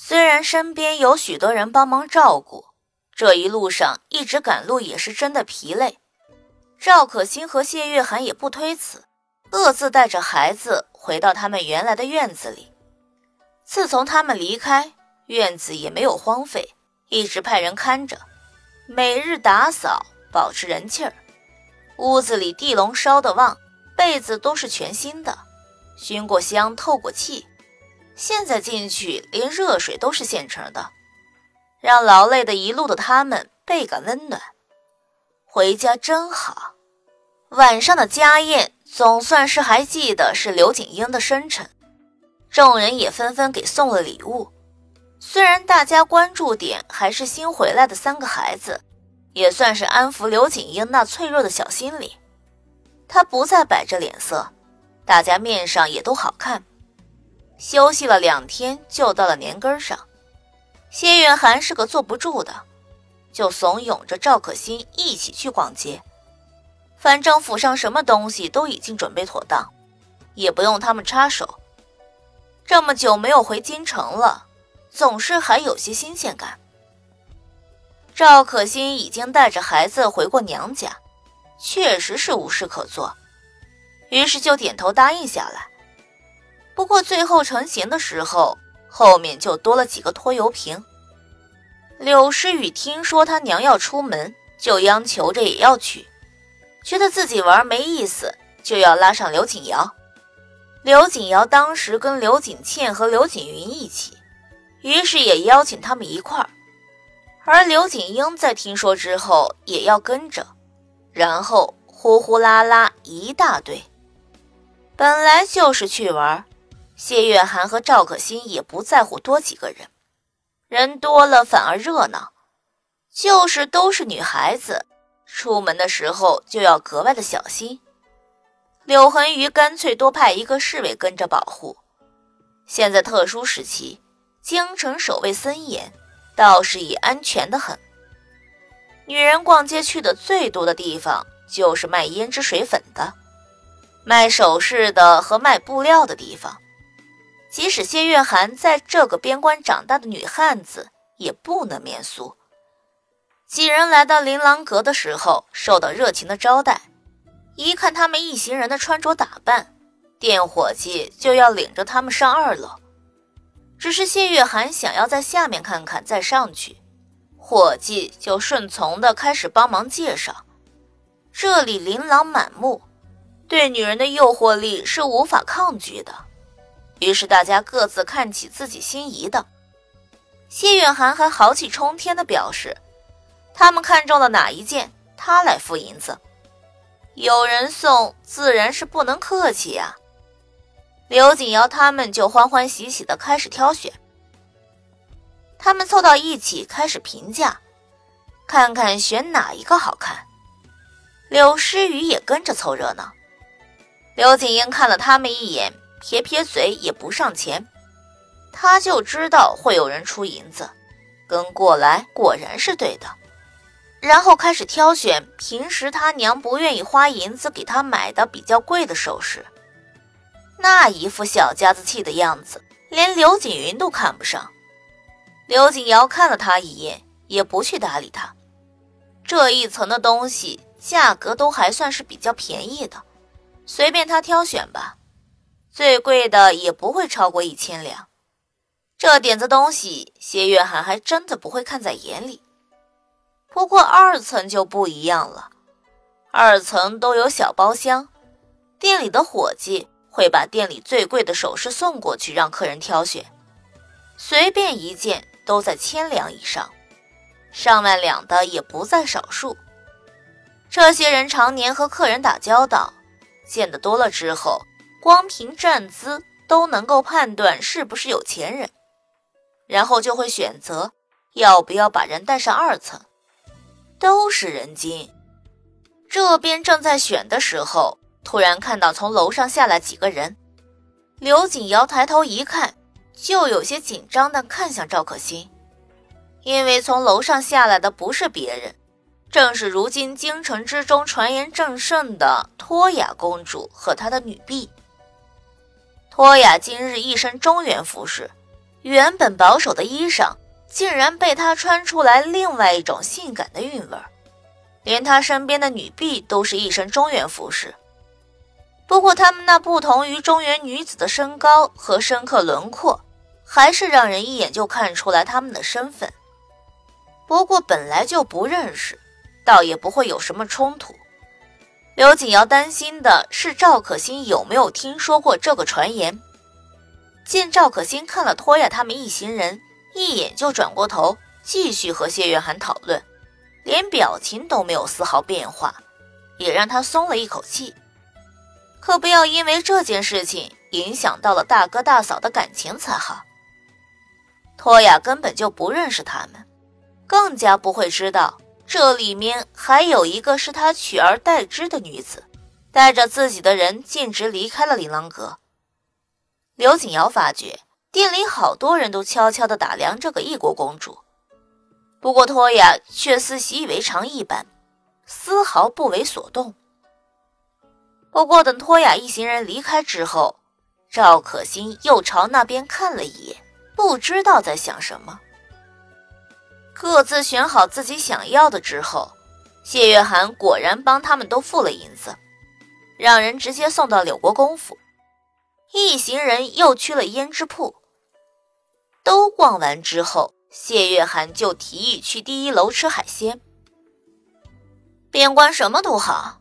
虽然身边有许多人帮忙照顾，这一路上一直赶路也是真的疲累。赵可欣和谢月涵也不推辞，各自带着孩子回到他们原来的院子里。自从他们离开，院子也没有荒废，一直派人看着，每日打扫，保持人气儿。屋子里地笼烧得旺，被子都是全新的，熏过香，透过气。现在进去连热水都是现成的，让劳累的一路的他们倍感温暖。回家真好。晚上的家宴总算是还记得是刘景英的生辰，众人也纷纷给送了礼物。虽然大家关注点还是新回来的3个孩子，也算是安抚刘景英那脆弱的小心理。她不再摆着脸色，大家面上也都好看。休息了2天就到了年根上，谢月涵是个坐不住的，就怂恿着赵可欣一起去逛街。反正府上什么东西都已经准备妥当，也不用他们插手。这么久没有回京城了，总是还有些新鲜感。赵可欣已经带着孩子回过娘家，确实是无事可做，于是就点头答应下来。不过最后成型的时候，后面就多了几个拖油瓶。柳诗雨听说他娘要出门，就央求着也要去，觉得自己玩没意思，就要拉上刘景瑶。刘景瑶当时跟刘景倩和刘景云一起，于是也邀请他们一块儿。而刘景英在听说之后也要跟着，然后呼呼啦啦一大堆。本来就是去玩，谢月涵和赵可欣也不在乎多几个人，人多了反而热闹。就是都是女孩子，出门的时候就要格外的小心。柳恒宇干脆多派一个侍卫跟着保护。现在特殊时期，京城守卫森严，倒是也安全得很。女人逛街去的最多的地方就是卖胭脂水粉的，卖首饰的和卖布料的地方。即使谢月涵在这个边关长大的女汉子，也不能免俗。几人来到琳琅阁的时候，受到热情的招待。一看他们一行人的穿着打扮，店伙计就要领着他们上2楼。只是谢月涵想要在下面看看再上去，伙计就顺从的开始帮忙介绍。这里琳琅满目，对女人的诱惑力是无法抗拒的，于是大家各自看起自己心仪的。谢月涵还豪气冲天的表示，他们看中了哪一件，他来付银子。有人送，自然是不能客气呀。刘景瑶他们就欢欢喜喜的开始挑选。他们凑到一起开始评价，看看选哪一个好看。柳诗雨也跟着凑热闹。刘景英看了他们一眼，撇撇嘴也不上前，他就知道会有人出银子，跟过来果然是对的。然后开始挑选平时他娘不愿意花银子给他买的比较贵的首饰，那一副小家子气的样子，连刘锦云都看不上。刘锦瑶看了他一眼，也不去搭理他。这一层的东西价格都还算是比较便宜的，随便他挑选吧，最贵的也不会超过1000两。这点子东西，谢月涵还真的不会看在眼里。不过二层就不一样了，二层都有小包厢，店里的伙计会把店里最贵的首饰送过去让客人挑选，随便一件都在1000两以上，上万两的也不在少数。这些人常年和客人打交道，见得多了之后，光凭站姿都能够判断是不是有钱人，然后就会选择要不要把人带上二层。都是人精。这边正在选的时候，突然看到从楼上下来几个人，刘锦瑶抬头一看，就有些紧张地看向赵可欣，因为从楼上下来的不是别人，正是如今京城之中传言正盛的托雅公主和她的女婢。托雅今日一身中原服饰，原本保守的衣裳竟然被他穿出来另外一种性感的韵味，连他身边的女婢都是一身中原服饰。不过他们那不同于中原女子的身高和深刻轮廓，还是让人一眼就看出来他们的身份。不过本来就不认识，倒也不会有什么冲突。刘锦瑶担心的是赵可欣有没有听说过这个传言。见赵可欣看了托雅他们一行人，一眼就转过头，继续和谢月涵讨论，连表情都没有丝毫变化，也让他松了一口气。可不要因为这件事情影响到了大哥大嫂的感情才好。托雅根本就不认识他们，更加不会知道这里面还有一个是他取而代之的女子，带着自己的人径直离开了琳琅阁。刘锦瑶发觉店里好多人都悄悄地打量这个异国公主，不过托雅却似习以为常一般，丝毫不为所动。不过等托雅一行人离开之后，赵可欣又朝那边看了一眼，不知道在想什么。各自选好自己想要的之后，谢月涵果然帮他们都付了银子，让人直接送到柳国公府。一行人又去了胭脂铺，都逛完之后，谢月涵就提议去第一楼吃海鲜。边关什么都好，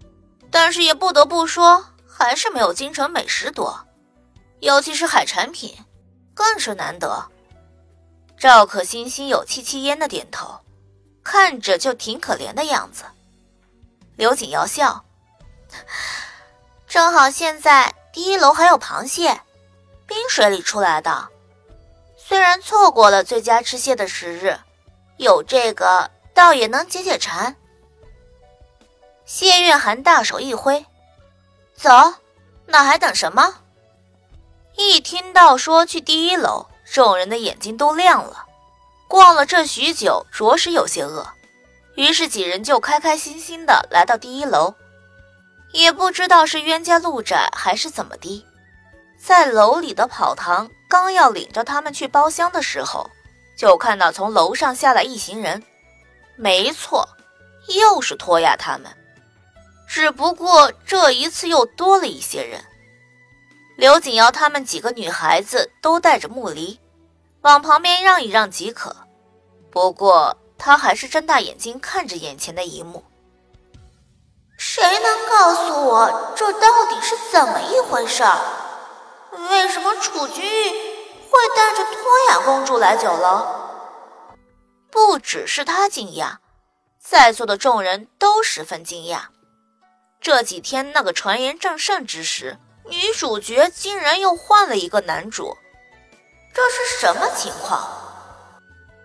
但是也不得不说，还是没有京城美食多，尤其是海产品，更是难得。赵可欣心有戚戚焉的点头，看着就挺可怜的样子。刘锦瑶笑，正好现在第一楼还有螃蟹，冰水里出来的。虽然错过了最佳吃蟹的时日，有这个倒也能解解馋。谢月涵大手一挥，走，那还等什么？一听到说去第一楼，众人的眼睛都亮了。逛了这许久，着实有些饿，于是几人就开开心心的来到第一楼。也不知道是冤家路窄还是怎么的，在楼里的跑堂刚要领着他们去包厢的时候，就看到从楼上下来一行人。没错，又是托雅他们，只不过这一次又多了一些人。刘锦瑶他们几个女孩子都带着木梨，往旁边让一让即可。不过她还是睁大眼睛看着眼前的一幕。谁能告诉我这到底是怎么一回事儿？为什么楚君玉会带着托雅公主来酒楼？不只是他惊讶，在座的众人都十分惊讶。这几天那个传言正盛之时，女主角竟然又换了一个男主，这是什么情况？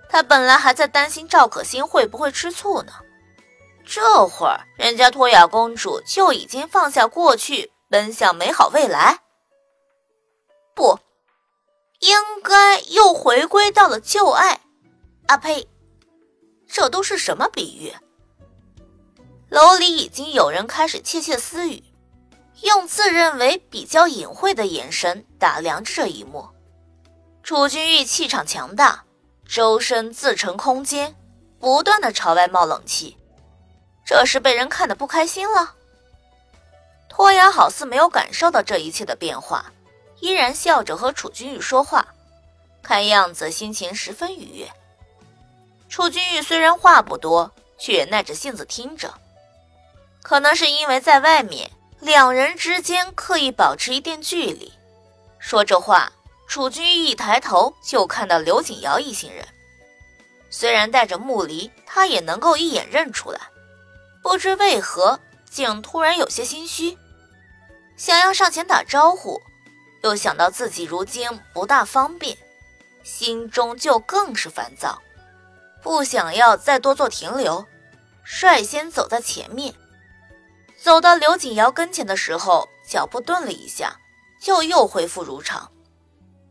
他本来还在担心赵可欣会不会吃醋呢，这会儿人家托雅公主就已经放下过去，奔向美好未来。不，应该又回归到了旧爱。啊呸，这都是什么比喻？楼里已经有人开始窃窃私语，用自认为比较隐晦的眼神打量着这一幕。楚君玉气场强大，周身自成空间，不断的朝外冒冷气，这是被人看得不开心了。托雅好似没有感受到这一切的变化，依然笑着和楚君玉说话，看样子心情十分愉悦。楚君玉虽然话不多，却也耐着性子听着。可能是因为在外面，两人之间刻意保持一定距离。说着话，楚君玉一抬头就看到刘景瑶一行人，虽然带着木离，他也能够一眼认出来。不知为何，竟突然有些心虚，想要上前打招呼，又想到自己如今不大方便，心中就更是烦躁，不想要再多做停留，率先走在前面。走到刘景瑶跟前的时候，脚步顿了一下，就又恢复如常。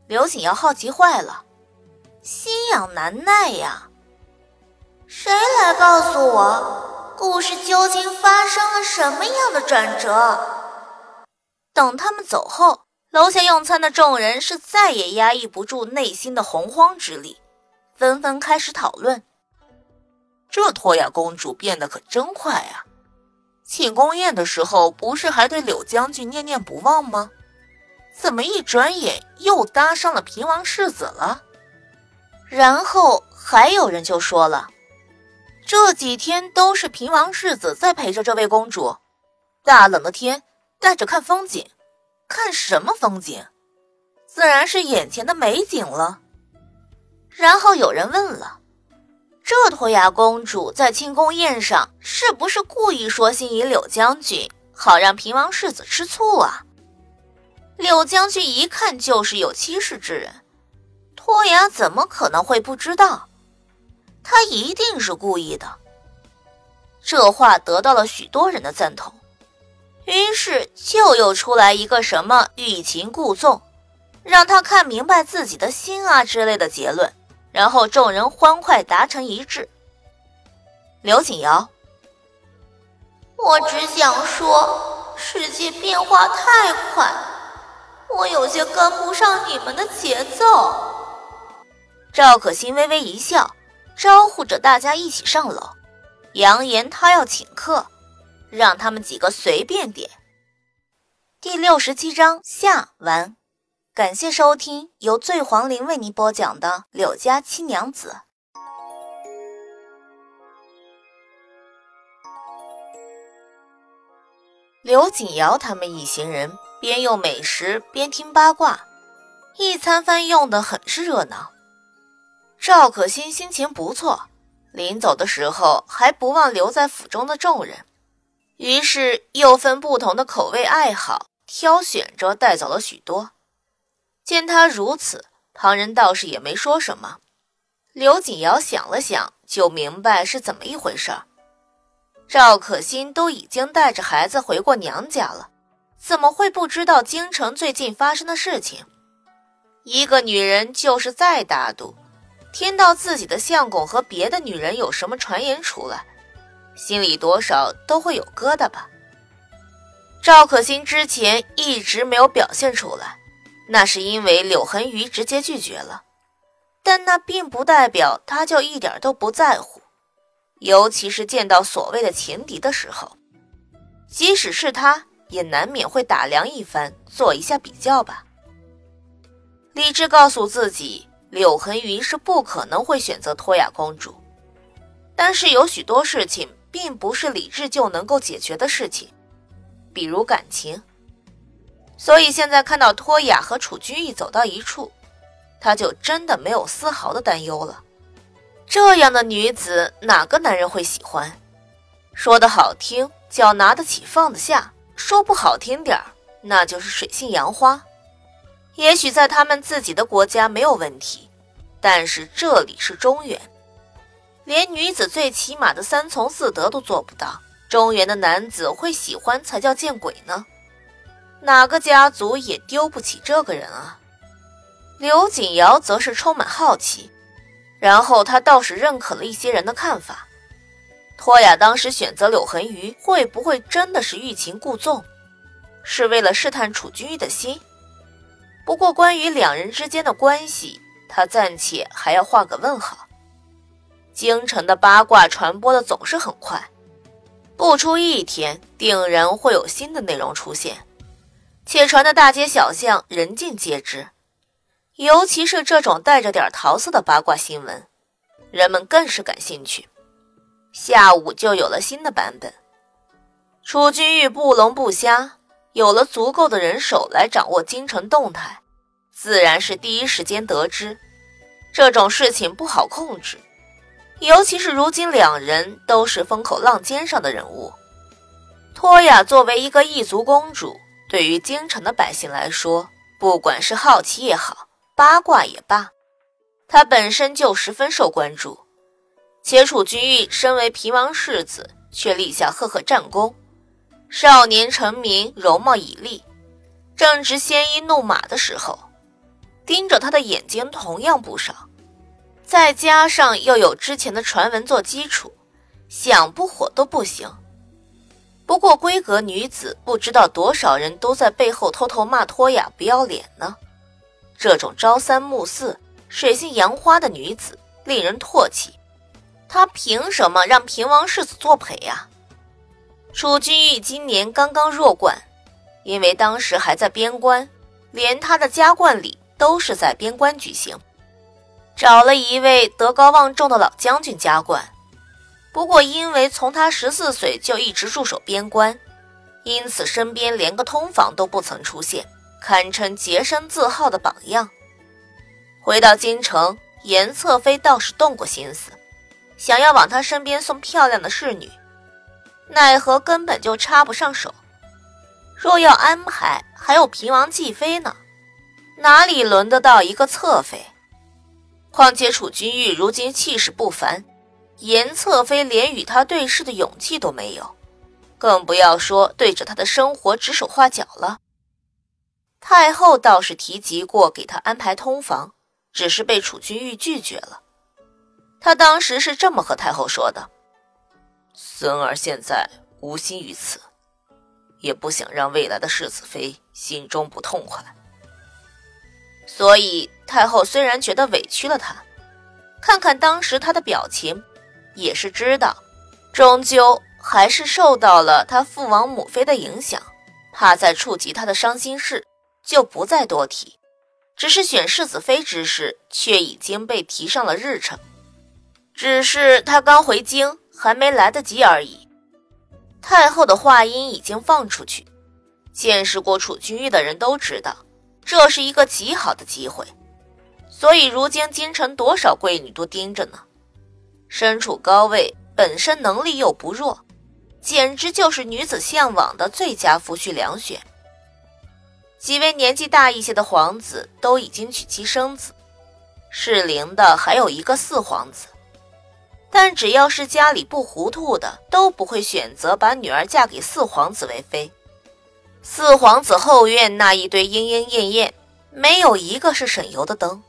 刘景瑶好奇坏了，心痒难耐呀，谁来告诉我故事究竟发生了什么样的转折？等他们走后，楼下用餐的众人是再也压抑不住内心的洪荒之力，纷纷开始讨论。这托雅公主变得可真快啊，庆功宴的时候不是还对柳将军念念不忘吗？怎么一转眼又搭上了平王世子了？然后还有人就说了，这几天都是平王世子在陪着这位公主，大冷的天带着看风景，看什么风景？自然是眼前的美景了。然后有人问了，这托雅公主在庆功宴上是不是故意说心仪柳将军，好让平王世子吃醋啊？柳将军一看就是有妻室之人，托雅怎么可能会不知道？他一定是故意的。这话得到了许多人的赞同。于是就又出来一个什么欲擒故纵，让他看明白自己的心啊之类的结论，然后众人欢快达成一致。刘景瑶，我只想说，世界变化太快，我有些跟不上你们的节奏。赵可心微微一笑，招呼着大家一起上楼，扬言他要请客，让他们几个随便点。第67章下完。感谢收听由醉黄林为您播讲的《柳家七娘子》。刘景瑶他们一行人边用美食边听八卦，一餐饭用的很是热闹。赵可心心情不错，临走的时候还不忘留在府中的众人。于是又分不同的口味爱好，挑选着带走了许多。见他如此，旁人倒是也没说什么。刘景瑶想了想，就明白是怎么一回事儿。赵可心都已经带着孩子回过娘家了，怎么会不知道京城最近发生的事情？一个女人就是再大度，听到自己的相公和别的女人有什么传言出来，心里多少都会有疙瘩吧。赵可心之前一直没有表现出来，那是因为柳恒瑜直接拒绝了，但那并不代表他就一点都不在乎，尤其是见到所谓的情敌的时候，即使是他也难免会打量一番，做一下比较吧。理智告诉自己，柳恒瑜是不可能会选择托雅公主，但是有许多事情并不是理智就能够解决的事情，比如感情。所以现在看到托雅和楚君玉走到一处，他就真的没有丝毫的担忧了。这样的女子哪个男人会喜欢？说得好听叫拿得起放得下，说不好听点那就是水性杨花。也许在他们自己的国家没有问题，但是这里是中原，连女子最起码的三从四德都做不到，中原的男子会喜欢才叫见鬼呢，哪个家族也丢不起这个人啊。刘景瑶则是充满好奇，然后他倒是认可了一些人的看法，托雅当时选择柳痕鱼，会不会真的是欲擒故纵，是为了试探楚君玉的心？不过关于两人之间的关系，他暂且还要画个问号。京城的八卦传播的总是很快，不出一天，定然会有新的内容出现，且传的大街小巷人尽皆知。尤其是这种带着点桃色的八卦新闻，人们更是感兴趣。下午就有了新的版本，楚君玉不聋不瞎，有了足够的人手来掌握京城动态，自然是第一时间得知。这种事情不好控制，尤其是如今两人都是风口浪尖上的人物。托雅作为一个异族公主，对于京城的百姓来说，不管是好奇也好，八卦也罢，她本身就十分受关注。且楚君玉身为皮芒世子，却立下赫赫战功，少年成名，容貌已立，正值鲜衣怒马的时候，盯着他的眼睛同样不少。再加上又有之前的传闻做基础，想不火都不行。不过闺阁女子，不知道多少人都在背后偷偷骂托雅不要脸呢。这种朝三暮四、水性杨花的女子令人唾弃，她凭什么让平王世子作陪呀？楚君玉今年刚刚弱冠，因为当时还在边关，连他的家冠礼都是在边关举行，找了一位德高望重的老将军加冠。不过因为从他14岁就一直驻守边关，因此身边连个通房都不曾出现，堪称洁身自好的榜样。回到京城，严侧妃倒是动过心思，想要往他身边送漂亮的侍女，奈何根本就插不上手。若要安排，还有平王继妃呢，哪里轮得到一个侧妃？况且楚君玉如今气势不凡，严侧妃连与他对视的勇气都没有，更不要说对着他的生活指手画脚了。太后倒是提及过给他安排通房，只是被楚君玉拒绝了。他当时是这么和太后说的：孙儿现在无心于此，也不想让未来的世子妃心中不痛快。所以太后虽然觉得委屈了他，看看当时他的表情，也是知道终究还是受到了他父王母妃的影响，怕再触及他的伤心事，就不再多提。只是选世子妃之事却已经被提上了日程，只是他刚回京，还没来得及而已。太后的话音已经放出去，见识过楚君玉的人都知道，这是一个极好的机会。所以如今京城多少贵女都盯着呢，身处高位，本身能力又不弱，简直就是女子向往的最佳夫婿良选。几位年纪大一些的皇子都已经娶妻生子，适龄的还有一个四皇子，但只要是家里不糊涂的，都不会选择把女儿嫁给四皇子为妃。四皇子后院那一堆莺莺燕燕，没有一个是省油的灯，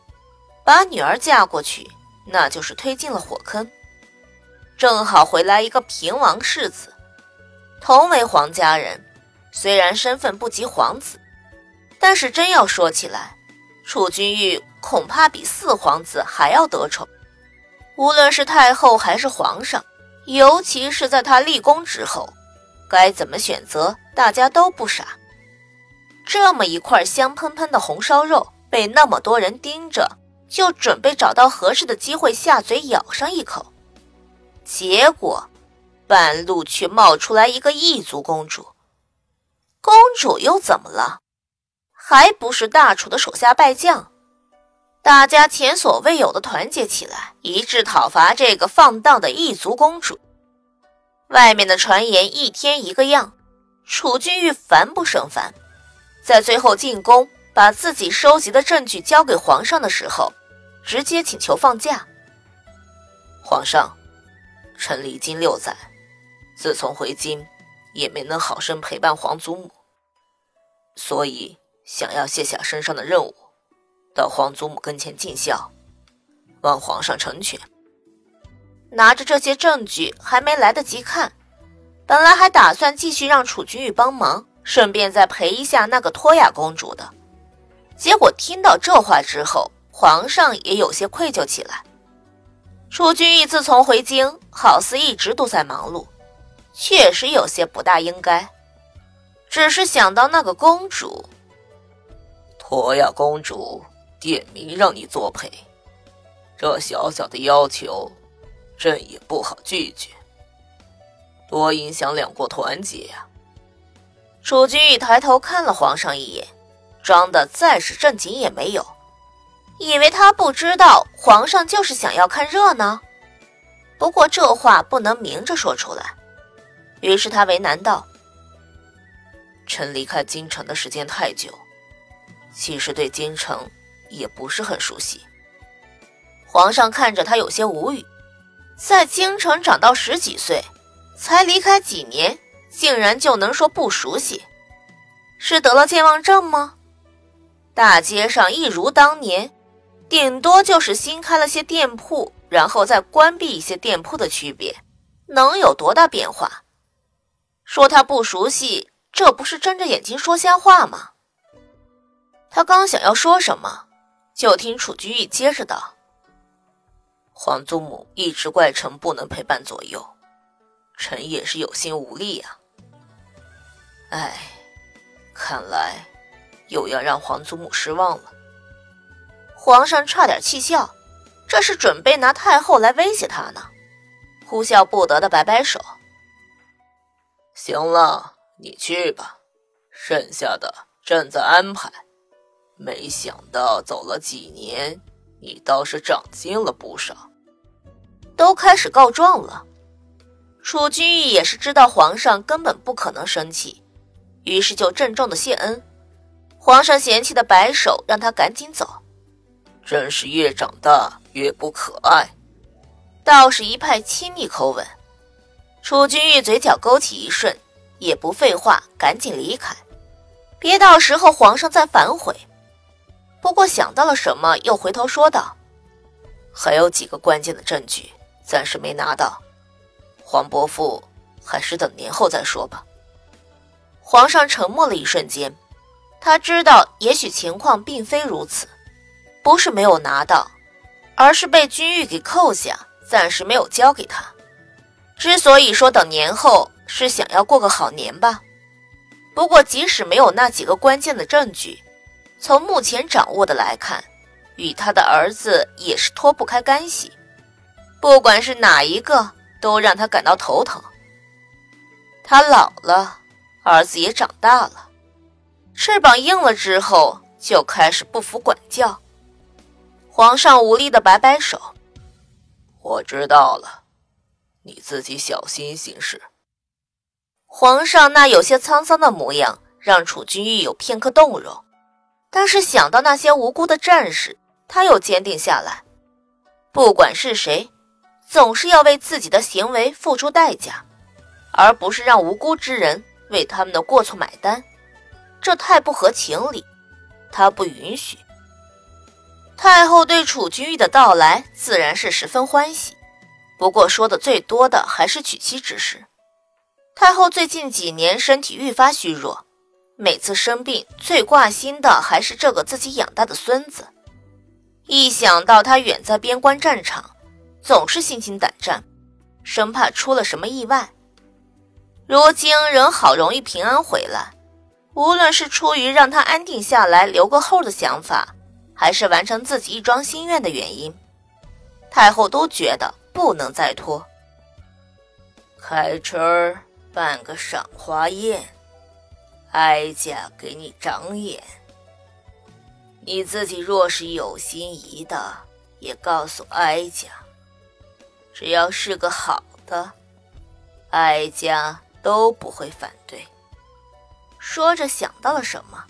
把女儿嫁过去，那就是推进了火坑。正好回来一个平王世子，同为皇家人，虽然身份不及皇子，但是真要说起来，楚君玉恐怕比四皇子还要得宠。无论是太后还是皇上，尤其是在他立功之后，该怎么选择，大家都不傻。这么一块香喷喷的红烧肉，被那么多人盯着，就准备找到合适的机会下嘴咬上一口。结果，半路却冒出来一个异族公主。公主又怎么了？还不是大楚的手下败将。大家前所未有的团结起来，一致讨伐这个放荡的异族公主。外面的传言一天一个样，楚君玉烦不胜烦。在最后进宫，把自己收集的证据交给皇上的时候，直接请求放假。皇上，臣离京6载，自从回京，也没能好生陪伴皇祖母，所以想要卸下身上的任务，到皇祖母跟前尽孝，望皇上成全。拿着这些证据，还没来得及看，本来还打算继续让楚君玉帮忙，顺便再陪一下那个托雅公主的。结果听到这话之后，皇上也有些愧疚起来。楚君玉自从回京，好似一直都在忙碌，确实有些不大应该。只是想到那个公主，托雅公主点名让你作陪，这小小的要求，朕也不好拒绝，多影响两国团结呀。楚君玉抬头看了皇上一眼，装的再是正经也没有，以为他不知道皇上就是想要看热闹。不过这话不能明着说出来，于是他为难道：“臣离开京城的时间太久，其实对京城也不是很熟悉。”皇上看着他有些无语，在京城长到10几岁，才离开几年，竟然就能说不熟悉，是得了健忘症吗？大街上一如当年，顶多就是新开了些店铺，然后再关闭一些店铺的区别，能有多大变化？说他不熟悉，这不是睁着眼睛说瞎话吗？他刚想要说什么，就听楚居易接着道：“皇祖母一直怪臣不能陪伴左右，臣也是有心无力啊。哎，看来又要让皇祖母失望了。”皇上差点气笑，这是准备拿太后来威胁他呢。哭笑不得的摆摆手：“行了，你去吧，剩下的朕再安排。没想到走了几年，你倒是长进了不少。”都开始告状了。楚君玉也是知道皇上根本不可能生气，于是就郑重的谢恩。皇上嫌弃的摆手，让他赶紧走。真是越长大越不可爱，倒是一派亲昵口吻。楚君玉嘴角勾起一瞬，也不废话，赶紧离开，别到时候皇上再反悔。不过想到了什么，又回头说道：“还有几个关键的证据，暂时没拿到，皇伯父还是等年后再说吧。”皇上沉默了一瞬间。他知道也许情况并非如此，不是没有拿到，而是被君玉给扣下，暂时没有交给他。之所以说等年后，是想要过个好年吧。不过即使没有那几个关键的证据，从目前掌握的来看，与他的儿子也是脱不开干系，不管是哪一个都让他感到头疼。他老了，儿子也长大了，翅膀硬了之后，就开始不服管教。皇上无力地摆摆手：“我知道了，你自己小心行事。”皇上那有些沧桑的模样，让楚君玉有片刻动容，但是想到那些无辜的战士，他又坚定下来。不管是谁，总是要为自己的行为付出代价，而不是让无辜之人为他们的过错买单。这太不合情理，他不允许。太后对楚君玉的到来自然是十分欢喜，不过说的最多的还是娶妻之事。太后最近几年身体愈发虚弱，每次生病最挂心的还是这个自己养大的孙子。一想到他远在边关战场，总是心惊胆战，生怕出了什么意外。如今人好容易平安回来，无论是出于让他安定下来留个后的想法，还是完成自己一桩心愿的原因，太后都觉得不能再拖。开春办个赏花宴，哀家给你长眼。你自己若是有心仪的，也告诉哀家，只要是个好的，哀家都不会反对。说着想到了什么，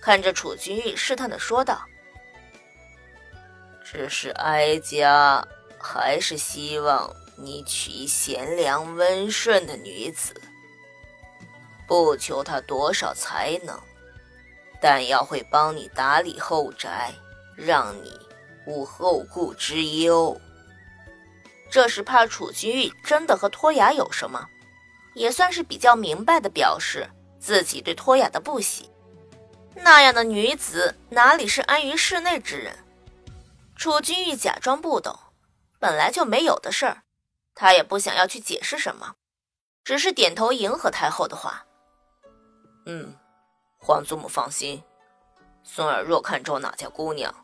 看着楚君玉试探地说道：“只是哀家还是希望你娶贤良温顺的女子，不求她多少才能，但要会帮你打理后宅，让你无后顾之忧。这是怕楚君玉真的和托雅有什么，也算是比较明白的表示自己对托雅的不喜。那样的女子哪里是安于室内之人？楚君玉假装不懂，本来就没有的事儿，他也不想要去解释什么，只是点头迎合太后的话。皇祖母放心，孙儿若看中哪家姑娘，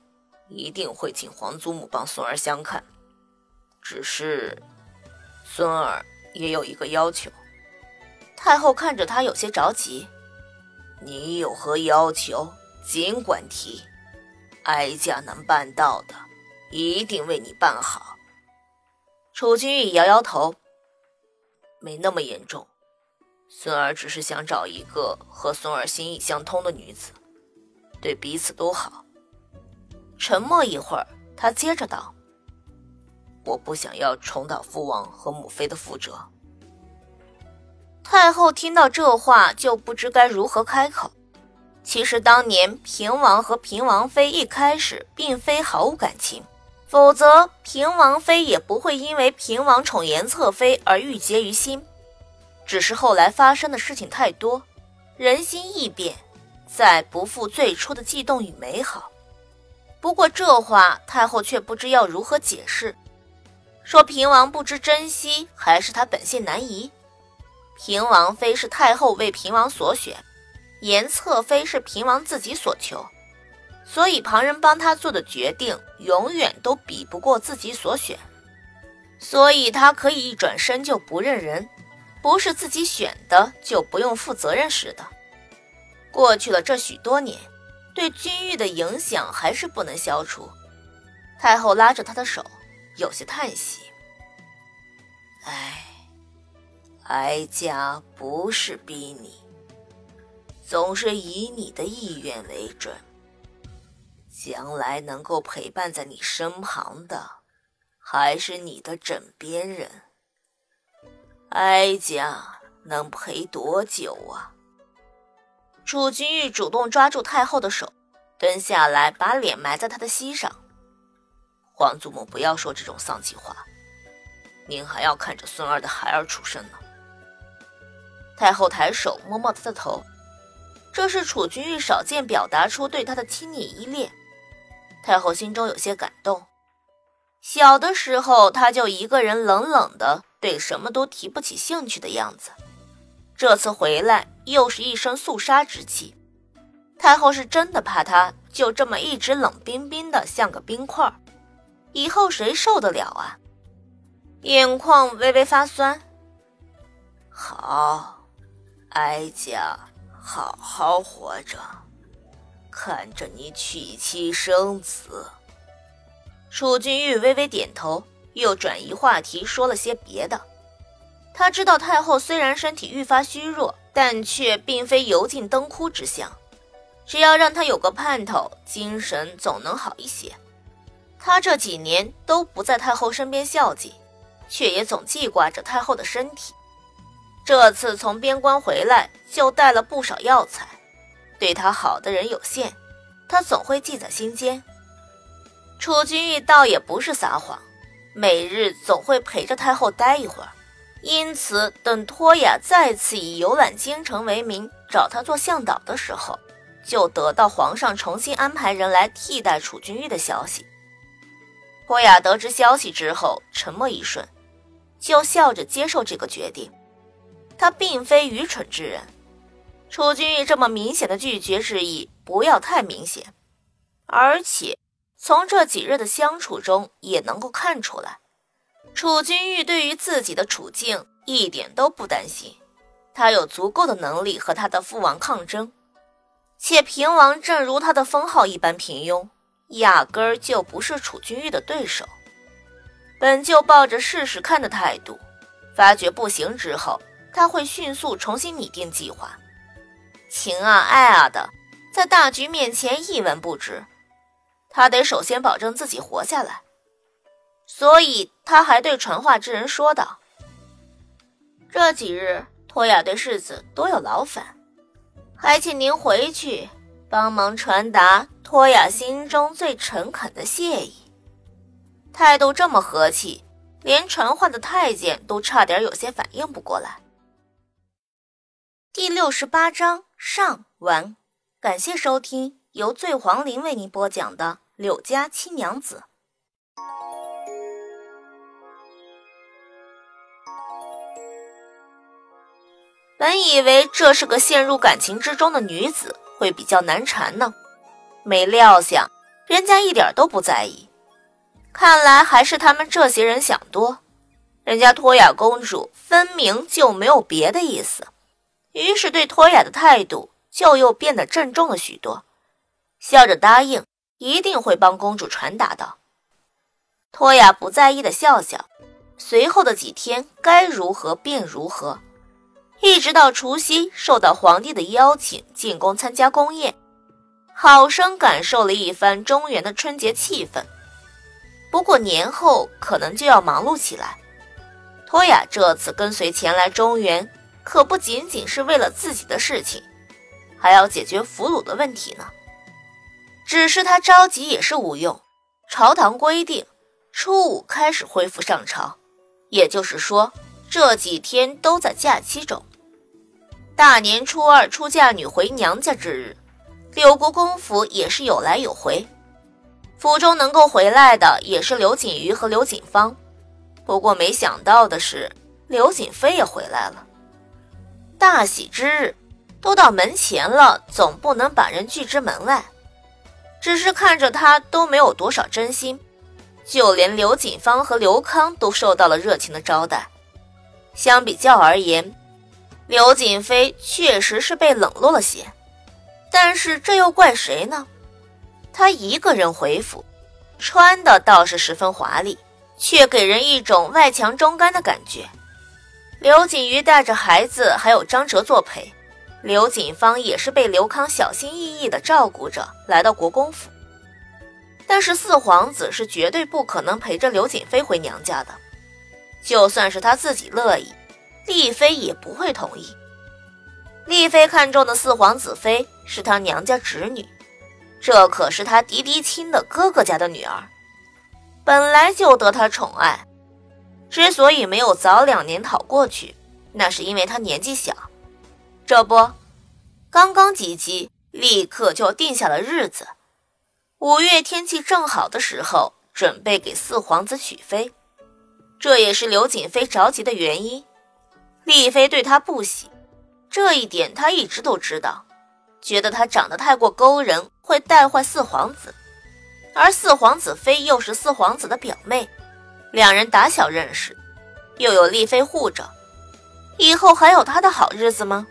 一定会请皇祖母帮孙儿相看。只是，孙儿也有一个要求。太后看着他有些着急，你有何要求，尽管提，哀家能办到的，一定为你办好。楚君玉摇摇头，没那么严重，孙儿只是想找一个和孙儿心意相通的女子，对彼此都好。沉默一会儿，他接着道，我不想要重蹈父王和母妃的覆辙。太后听到这话就不知该如何开口。其实当年平王和平王妃一开始并非毫无感情，否则平王妃也不会因为平王宠颜侧妃而郁结于心。只是后来发生的事情太多，人心易变，再不复最初的悸动与美好。不过这话太后却不知要如何解释，说平王不知珍惜，还是他本性难移。平王妃是太后为平王所选，颜侧妃是平王自己所求，所以旁人帮他做的决定永远都比不过自己所选，所以他可以一转身就不认人，不是自己选的就不用负责任似的。过去了这许多年，对君玉的影响还是不能消除。太后拉着他的手有些叹息，哀家不是逼你，总是以你的意愿为准，将来能够陪伴在你身旁的还是你的枕边人。哀家能陪多久啊？楚君玉主动抓住太后的手，蹲下来把脸埋在她的膝上。皇祖母不要说这种丧气话，您还要看着孙儿的孩儿出生呢。太后抬手摸摸他的头，这是楚君玉少见表达出对他的亲昵依恋。太后心中有些感动，小的时候他就一个人冷冷的，对什么都提不起兴趣的样子。这次回来又是一身肃杀之气，太后是真的怕他就这么一直冷冰冰的像个冰块，以后谁受得了啊？眼眶微微发酸。好，哀家好好活着，看着你娶妻生子。楚君玉微微点头，又转移话题说了些别的。他知道太后虽然身体愈发虚弱，但却并非油尽灯枯之象，只要让她有个盼头，精神总能好一些。他这几年都不在太后身边孝敬，却也总记挂着太后的身体。这次从边关回来就带了不少药材，对他好的人有限，他总会记在心间。楚君玉倒也不是撒谎，每日总会陪着太后待一会儿，因此等托雅再次以游览京城为名找他做向导的时候，就得到皇上重新安排人来替代楚君玉的消息。托雅得知消息之后沉默一瞬，就笑着接受这个决定。他并非愚蠢之人，楚君玉这么明显的拒绝之意不要太明显，而且从这几日的相处中也能够看出来，楚君玉对于自己的处境一点都不担心，他有足够的能力和他的父王抗争，且平王正如他的封号一般平庸，压根儿就不是楚君玉的对手。本就抱着试试看的态度，发觉不行之后，他会迅速重新拟定计划。情啊爱啊的，在大局面前一文不值，他得首先保证自己活下来。所以他还对传话之人说道，这几日托雅对世子多有劳烦，还请您回去帮忙传达托雅心中最诚恳的谢意。态度这么和气，连传唤的太监都差点有些反应不过来。第68章上完，感谢收听由醉黄林为您播讲的《柳家七娘子》。本以为这是个陷入感情之中的女子会比较难缠呢，没料想人家一点都不在意。看来还是他们这些人想多，人家托雅公主分明就没有别的意思，于是对托雅的态度就又变得郑重了许多，笑着答应一定会帮公主传达的。托雅不在意的笑笑，随后的几天该如何便如何，一直到除夕受到皇帝的邀请进宫参加宫宴，好生感受了一番中原的春节气氛。不过年后可能就要忙碌起来，托雅这次跟随前来中原，可不仅仅是为了自己的事情，还要解决俘虏的问题呢。只是他着急也是无用，朝堂规定初五开始恢复上朝，也就是说这几天都在假期中。大年初二出嫁女回娘家之日，柳国公府也是有来有回，府中能够回来的也是刘锦瑜和刘锦芳，不过没想到的是刘锦飞也回来了。大喜之日都到门前了，总不能把人拒之门外，只是看着他都没有多少真心，就连刘锦芳和刘康都受到了热情的招待。相比较而言，刘锦飞确实是被冷落了些，但是这又怪谁呢？他一个人回府，穿的倒是十分华丽，却给人一种外强中干的感觉。刘锦瑜带着孩子还有张哲作陪，刘锦芳也是被刘康小心翼翼地照顾着来到国公府。但是四皇子是绝对不可能陪着刘锦飞回娘家的，就算是他自己乐意，丽妃也不会同意。丽妃看中的四皇子妃是她娘家侄女，这可是她嫡亲的哥哥家的女儿，本来就得她宠爱。之所以没有早2年讨过去，那是因为她年纪小。这不，刚刚几集，立刻就定下了日子。5月天气正好的时候，准备给四皇子娶妃。这也是刘瑾妃着急的原因，丽妃对她不喜，这一点她一直都知道，觉得她长得太过勾人，会带坏四皇子，而四皇子妃又是四皇子的表妹，两人打小认识，又有丽妃护着，以后还有她的好日子吗？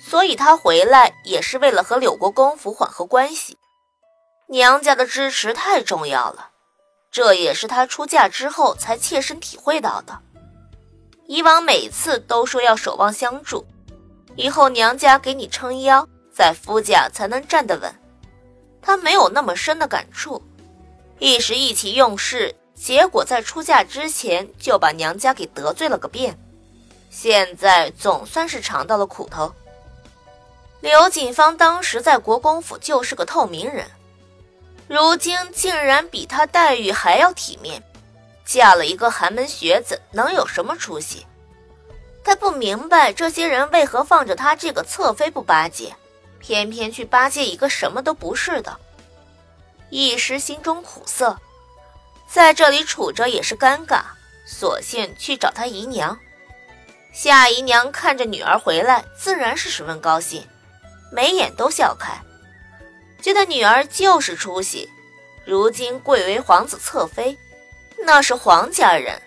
所以她回来也是为了和柳国公府缓和关系，娘家的支持太重要了。这也是她出嫁之后才切身体会到的。以往每次都说要守望相助，以后娘家给你撑腰，在夫家才能站得稳。她没有那么深的感触，一时意气用事，结果在出嫁之前就把娘家给得罪了个遍。现在总算是尝到了苦头。刘锦芳当时在国公府就是个透明人，如今竟然比她待遇还要体面，嫁了一个寒门学子能有什么出息？她不明白这些人为何放着她这个侧妃不巴结，偏偏去巴结一个什么都不是的，一时心中苦涩，在这里处着也是尴尬，索性去找她姨娘。夏姨娘看着女儿回来，自然是十分高兴，眉眼都笑开，觉得女儿就是出息，如今贵为皇子侧妃，那是皇家人，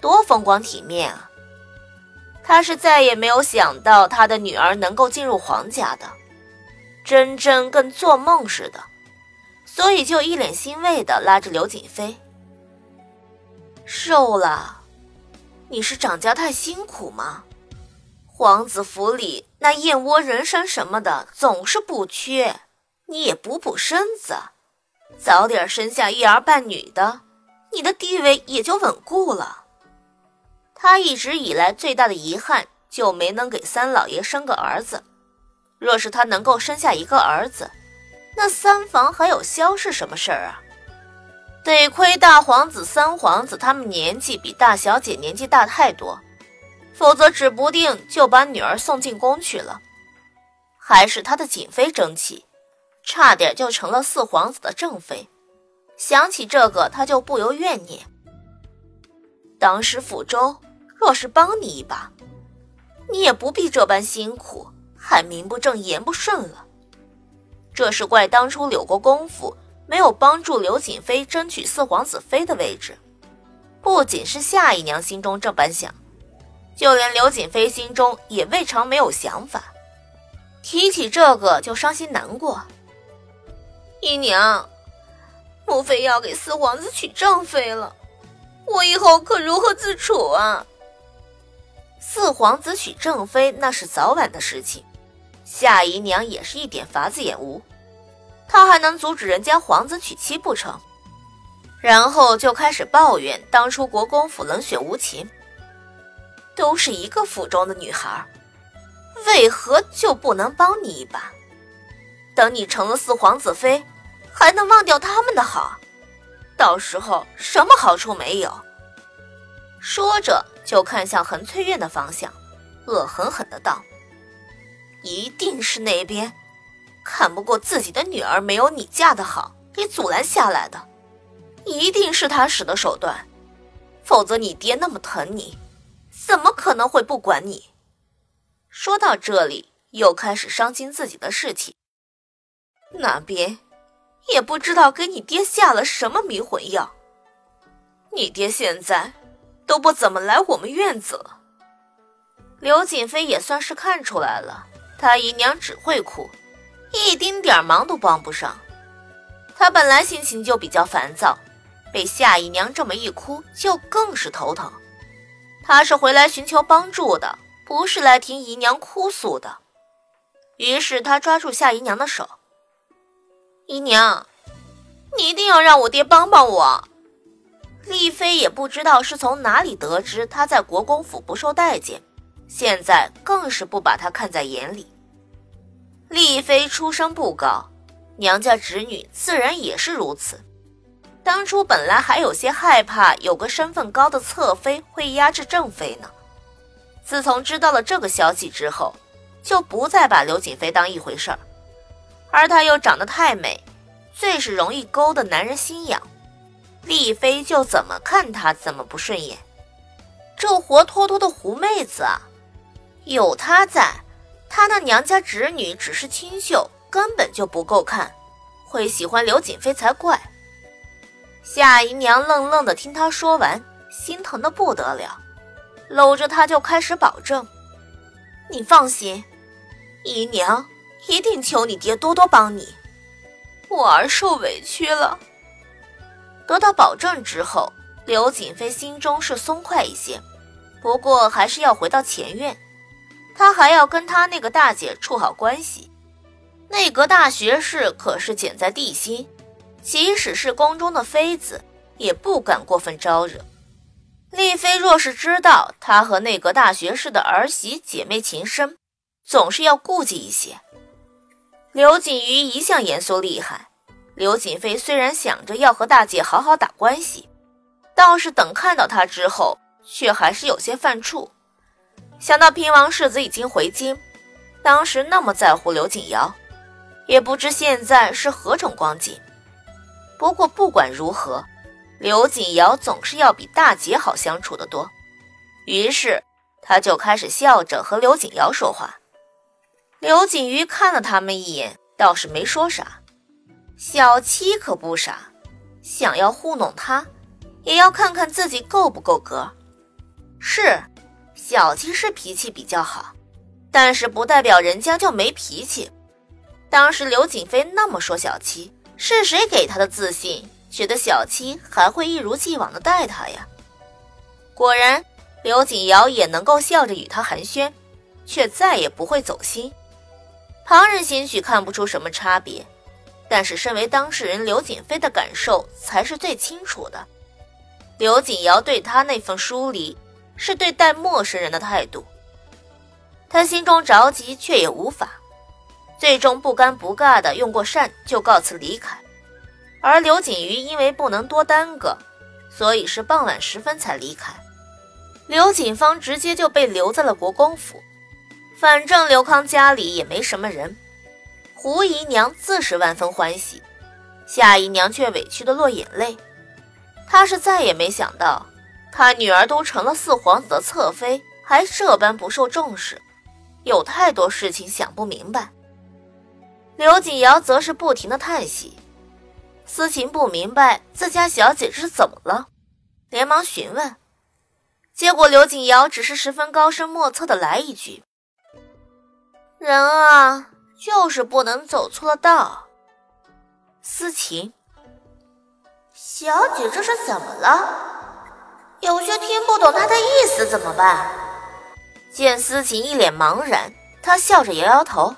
多风光体面啊！她是再也没有想到她的女儿能够进入皇家的，真正跟做梦似的，所以就一脸欣慰地拉着刘瑾妃：“瘦了，你是掌家太辛苦吗？皇子府里那燕窝人参什么的总是不缺。”你也补身子，早点生下一儿半女的，你的地位也就稳固了。他一直以来最大的遗憾就没能给三老爷生个儿子，若是他能够生下一个儿子，那三房还有萧氏什么事儿啊？得亏大皇子、三皇子他们年纪比大小姐年纪大太多，否则指不定就把女儿送进宫去了。还是他的瑾妃争气，差点就成了四皇子的正妃。想起这个，他就不由怨念。当时抚州若是帮你一把，你也不必这般辛苦，还名不正言不顺了。这是怪当初柳国公府没有帮助柳瑾妃争取四皇子妃的位置。不仅是夏姨娘心中这般想，就连柳瑾妃心中也未尝没有想法。提起这个就伤心难过。姨娘，母妃要给四皇子娶正妃了，我以后可如何自处啊？四皇子娶正妃那是早晚的事情。夏姨娘也是一点法子也无，她还能阻止人家皇子娶妻不成？然后就开始抱怨当初国公府冷血无情。都是一个府中的女孩，为何就不能帮你一把？等你成了四皇子妃，还能忘掉他们的好，到时候什么好处没有。说着就看向恒翠院的方向，恶狠狠地道，一定是那边看不过自己的女儿没有你嫁的好，给阻拦下来的，一定是他使的手段，否则你爹那么疼你，怎么可能会不管你？说到这里又开始伤心自己的事情，那边也不知道给你爹下了什么迷魂药，你爹现在都不怎么来我们院子了。刘瑾妃也算是看出来了，她姨娘只会哭，一丁点忙都帮不上。她本来心情就比较烦躁，被夏姨娘这么一哭就更是头疼。她是回来寻求帮助的，不是来听姨娘哭诉的。于是她抓住夏姨娘的手，姨娘，你一定要让我爹帮帮我。丽妃也不知道是从哪里得知她在国公府不受待见，现在更是不把她看在眼里。丽妃出身不高，娘家侄女自然也是如此。当初本来还有些害怕有个身份高的侧妃会压制正妃呢，自从知道了这个消息之后，就不再把刘瑾妃当一回事儿。而她又长得太美，最是容易勾得男人心痒，丽妃就怎么看她怎么不顺眼。这活脱脱的狐妹子啊，有她在，她那娘家侄女只是清秀，根本就不够看，会喜欢刘瑾妃才怪。夏姨娘愣愣地听她说完，心疼得不得了，搂着她就开始保证，你放心，姨娘一定求你爹多多帮你，我儿受委屈了。得到保证之后，刘瑾妃心中是松快一些，不过还是要回到前院，她还要跟她那个大姐处好关系。内阁大学士可是捡在地心，即使是宫中的妃子也不敢过分招惹。丽妃若是知道她和内阁大学士的儿媳姐妹情深，总是要顾忌一些。刘瑾瑜一向严肃厉害，刘瑾妃虽然想着要和大姐好好打关系，倒是等看到他之后，却还是有些犯怵。想到平王世子已经回京，当时那么在乎刘瑾瑶，也不知现在是何种光景。不过不管如何，刘瑾瑶总是要比大姐好相处得多。于是他就开始笑着和刘瑾瑶说话。刘瑾瑜看了他们一眼，倒是没说啥。小七可不傻，想要糊弄他，也要看看自己够不够格。是，小七是脾气比较好，但是不代表人家就没脾气。当时刘瑾妃那么说小七，是谁给她的自信，觉得小七还会一如既往的待她呀？果然，刘瑾瑶也能够笑着与她寒暄，却再也不会走心。旁人兴许看不出什么差别，但是身为当事人刘瑾妃的感受才是最清楚的。刘瑾瑶对他那份疏离，是对待陌生人的态度。他心中着急，却也无法，最终不尴不尬地用过膳就告辞离开。而刘瑾瑜因为不能多耽搁，所以是傍晚时分才离开。刘瑾芳直接就被留在了国公府，反正刘康家里也没什么人。胡姨娘自是万分欢喜，夏姨娘却委屈的落眼泪。她是再也没想到，她女儿都成了四皇子的侧妃，还这般不受重视，有太多事情想不明白。刘瑾瑶则是不停的叹息，思琴不明白自家小姐是怎么了，连忙询问，结果刘瑾瑶只是十分高深莫测的来一句：“人啊，就是不能走错了道。”思琴，小姐这是怎么了？有些听不懂她的意思怎么办？见思琴一脸茫然，她笑着摇摇头。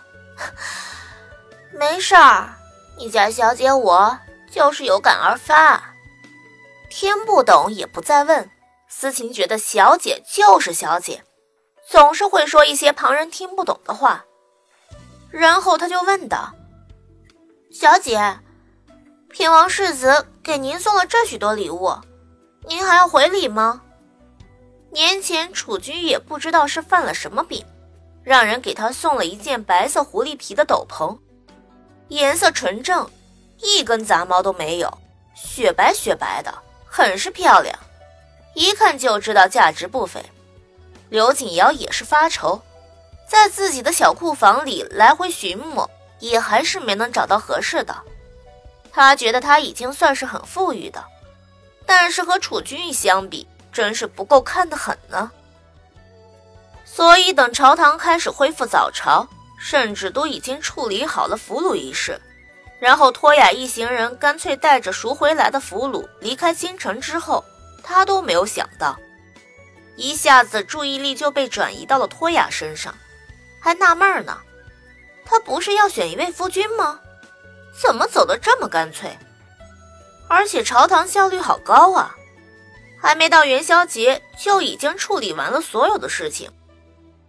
没事儿，你家小姐我就是有感而发，听不懂也不再问。思琴觉得小姐就是小姐，总是会说一些旁人听不懂的话。然后她就问道：“小姐，平王世子给您送了这许多礼物，您还要回礼吗？”年前楚君也不知道是犯了什么病，让人给他送了一件白色狐狸皮的斗篷。颜色纯正，一根杂毛都没有，雪白雪白的，很是漂亮，一看就知道价值不菲。刘瑾瑶也是发愁，在自己的小库房里来回寻摸，也还是没能找到合适的。她觉得她已经算是很富裕的，但是和楚君相比，真是不够看得很呢。所以等朝堂开始恢复早朝，甚至都已经处理好了俘虏一事，然后托雅一行人干脆带着赎回来的俘虏离开京城之后，他都没有想到，一下子注意力就被转移到了托雅身上，还纳闷呢，他不是要选一位夫君吗？怎么走得这么干脆？而且朝堂效率好高啊，还没到元宵节就已经处理完了所有的事情，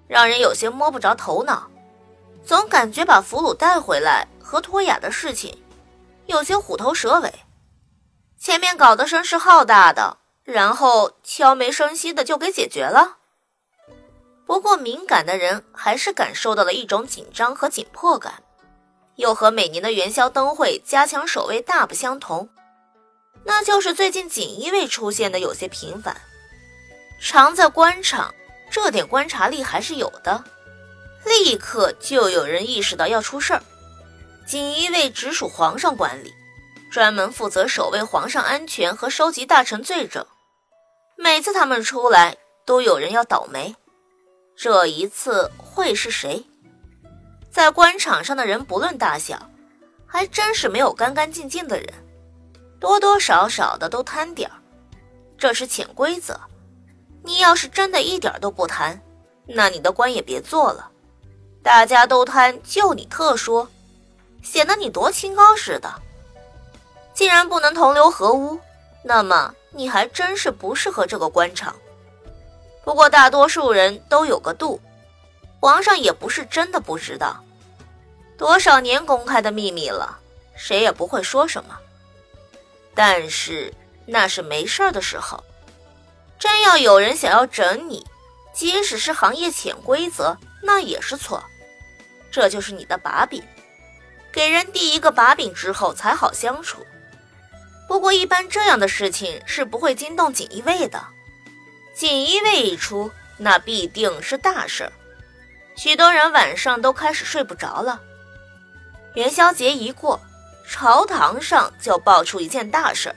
让人有些摸不着头脑。总感觉把俘虏带回来和托雅的事情有些虎头蛇尾，前面搞得声势浩大的，然后悄没声息的就给解决了。不过敏感的人还是感受到了一种紧张和紧迫感，又和每年的元宵灯会加强守卫大不相同，那就是最近锦衣卫出现的有些频繁。常在官场，这点观察力还是有的，立刻就有人意识到要出事儿。锦衣卫直属皇上管理，专门负责守卫皇上安全和收集大臣罪证。每次他们出来，都有人要倒霉。这一次会是谁？在官场上的人不论大小，还真是没有干干净净的人，多多少少的都贪点儿。这是潜规则，你要是真的一点都不贪，那你的官也别做了。大家都贪，就你特殊，显得你多清高似的。既然不能同流合污，那么你还真是不适合这个官场。不过大多数人都有个度，皇上也不是真的不知道，多少年公开的秘密了，谁也不会说什么。但是那是没事的时候，真要有人想要整你，即使是行业潜规则，那也是错，这就是你的把柄，给人递一个把柄之后才好相处。不过一般这样的事情是不会惊动锦衣卫的，锦衣卫一出，那必定是大事。许多人晚上都开始睡不着了。元宵节一过，朝堂上就爆出一件大事，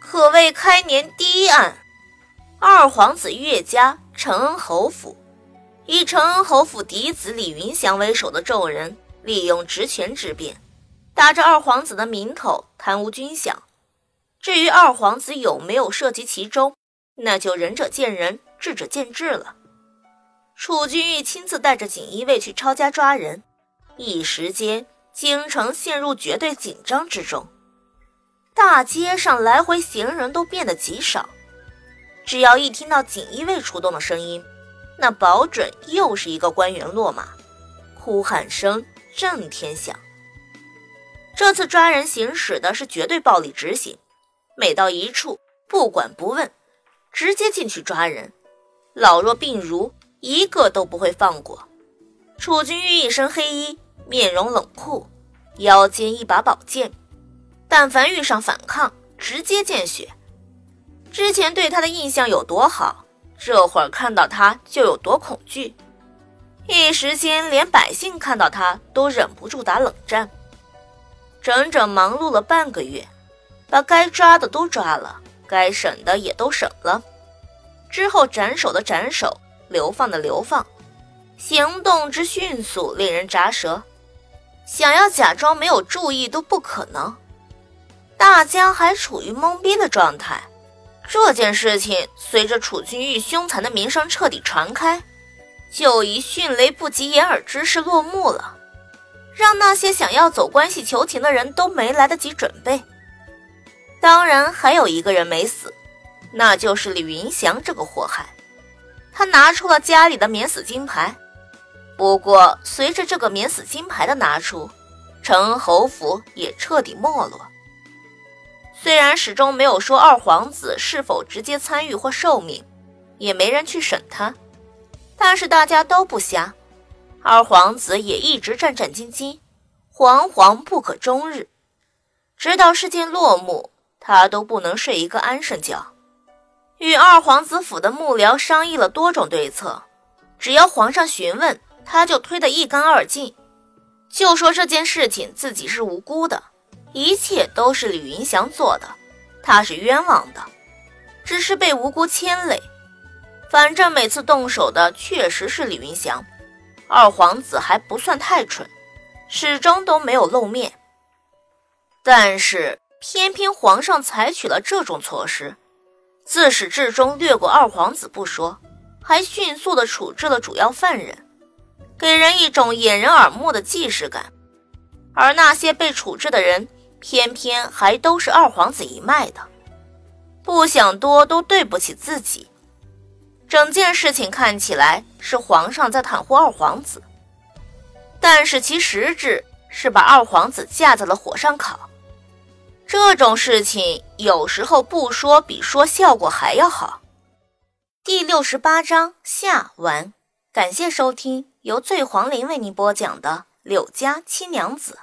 可谓开年第一案，二皇子岳家承恩侯府，以承恩侯府嫡子李云祥为首的众人利用职权之便，打着二皇子的名头贪污军饷。至于二皇子有没有涉及其中，那就仁者见仁，智者见智了。楚君玉亲自带着锦衣卫去抄家抓人，一时间京城陷入绝对紧张之中，大街上来回行人都变得极少。只要一听到锦衣卫出动的声音，那保准又是一个官员落马，哭喊声震天响。这次抓人行使的是绝对暴力执行，每到一处不管不问，直接进去抓人，老弱病孺一个都不会放过。楚君玉一身黑衣，面容冷酷，腰间一把宝剑，但凡遇上反抗，直接见血。之前对他的印象有多好，这会儿看到他就有多恐惧，一时间连百姓看到他都忍不住打冷战。整整忙碌了半个月，把该抓的都抓了，该审的也都审了，之后斩首的斩首，流放的流放，行动之迅速令人咂舌，想要假装没有注意都不可能。大家还处于懵逼的状态。这件事情随着楚君玉凶残的名声彻底传开，就以迅雷不及掩耳之势落幕了，让那些想要走关系求情的人都没来得及准备。当然还有一个人没死，那就是李云祥这个祸害。他拿出了家里的免死金牌，不过随着这个免死金牌的拿出，陈侯府也彻底没落。虽然始终没有说二皇子是否直接参与或受命，也没人去审他，但是大家都不瞎，二皇子也一直战战兢兢，惶惶不可终日，直到事件落幕，他都不能睡一个安生觉。与二皇子府的幕僚商议了多种对策，只要皇上询问，他就推得一干二净，就说这件事情自己是无辜的，一切都是李云祥做的，他是冤枉的，只是被无辜牵累。反正每次动手的确实是李云祥，二皇子还不算太蠢，始终都没有露面。但是偏偏皇上采取了这种措施，自始至终略过二皇子不说，还迅速地处置了主要犯人，给人一种掩人耳目的既视感。而那些被处置的人偏偏还都是二皇子一脉的，不想多都对不起自己。整件事情看起来是皇上在袒护二皇子，但是其实质是把二皇子架在了火上烤。这种事情有时候不说比说效果还要好。第68章下完，感谢收听由醉黄林为您播讲的《柳家七娘子》。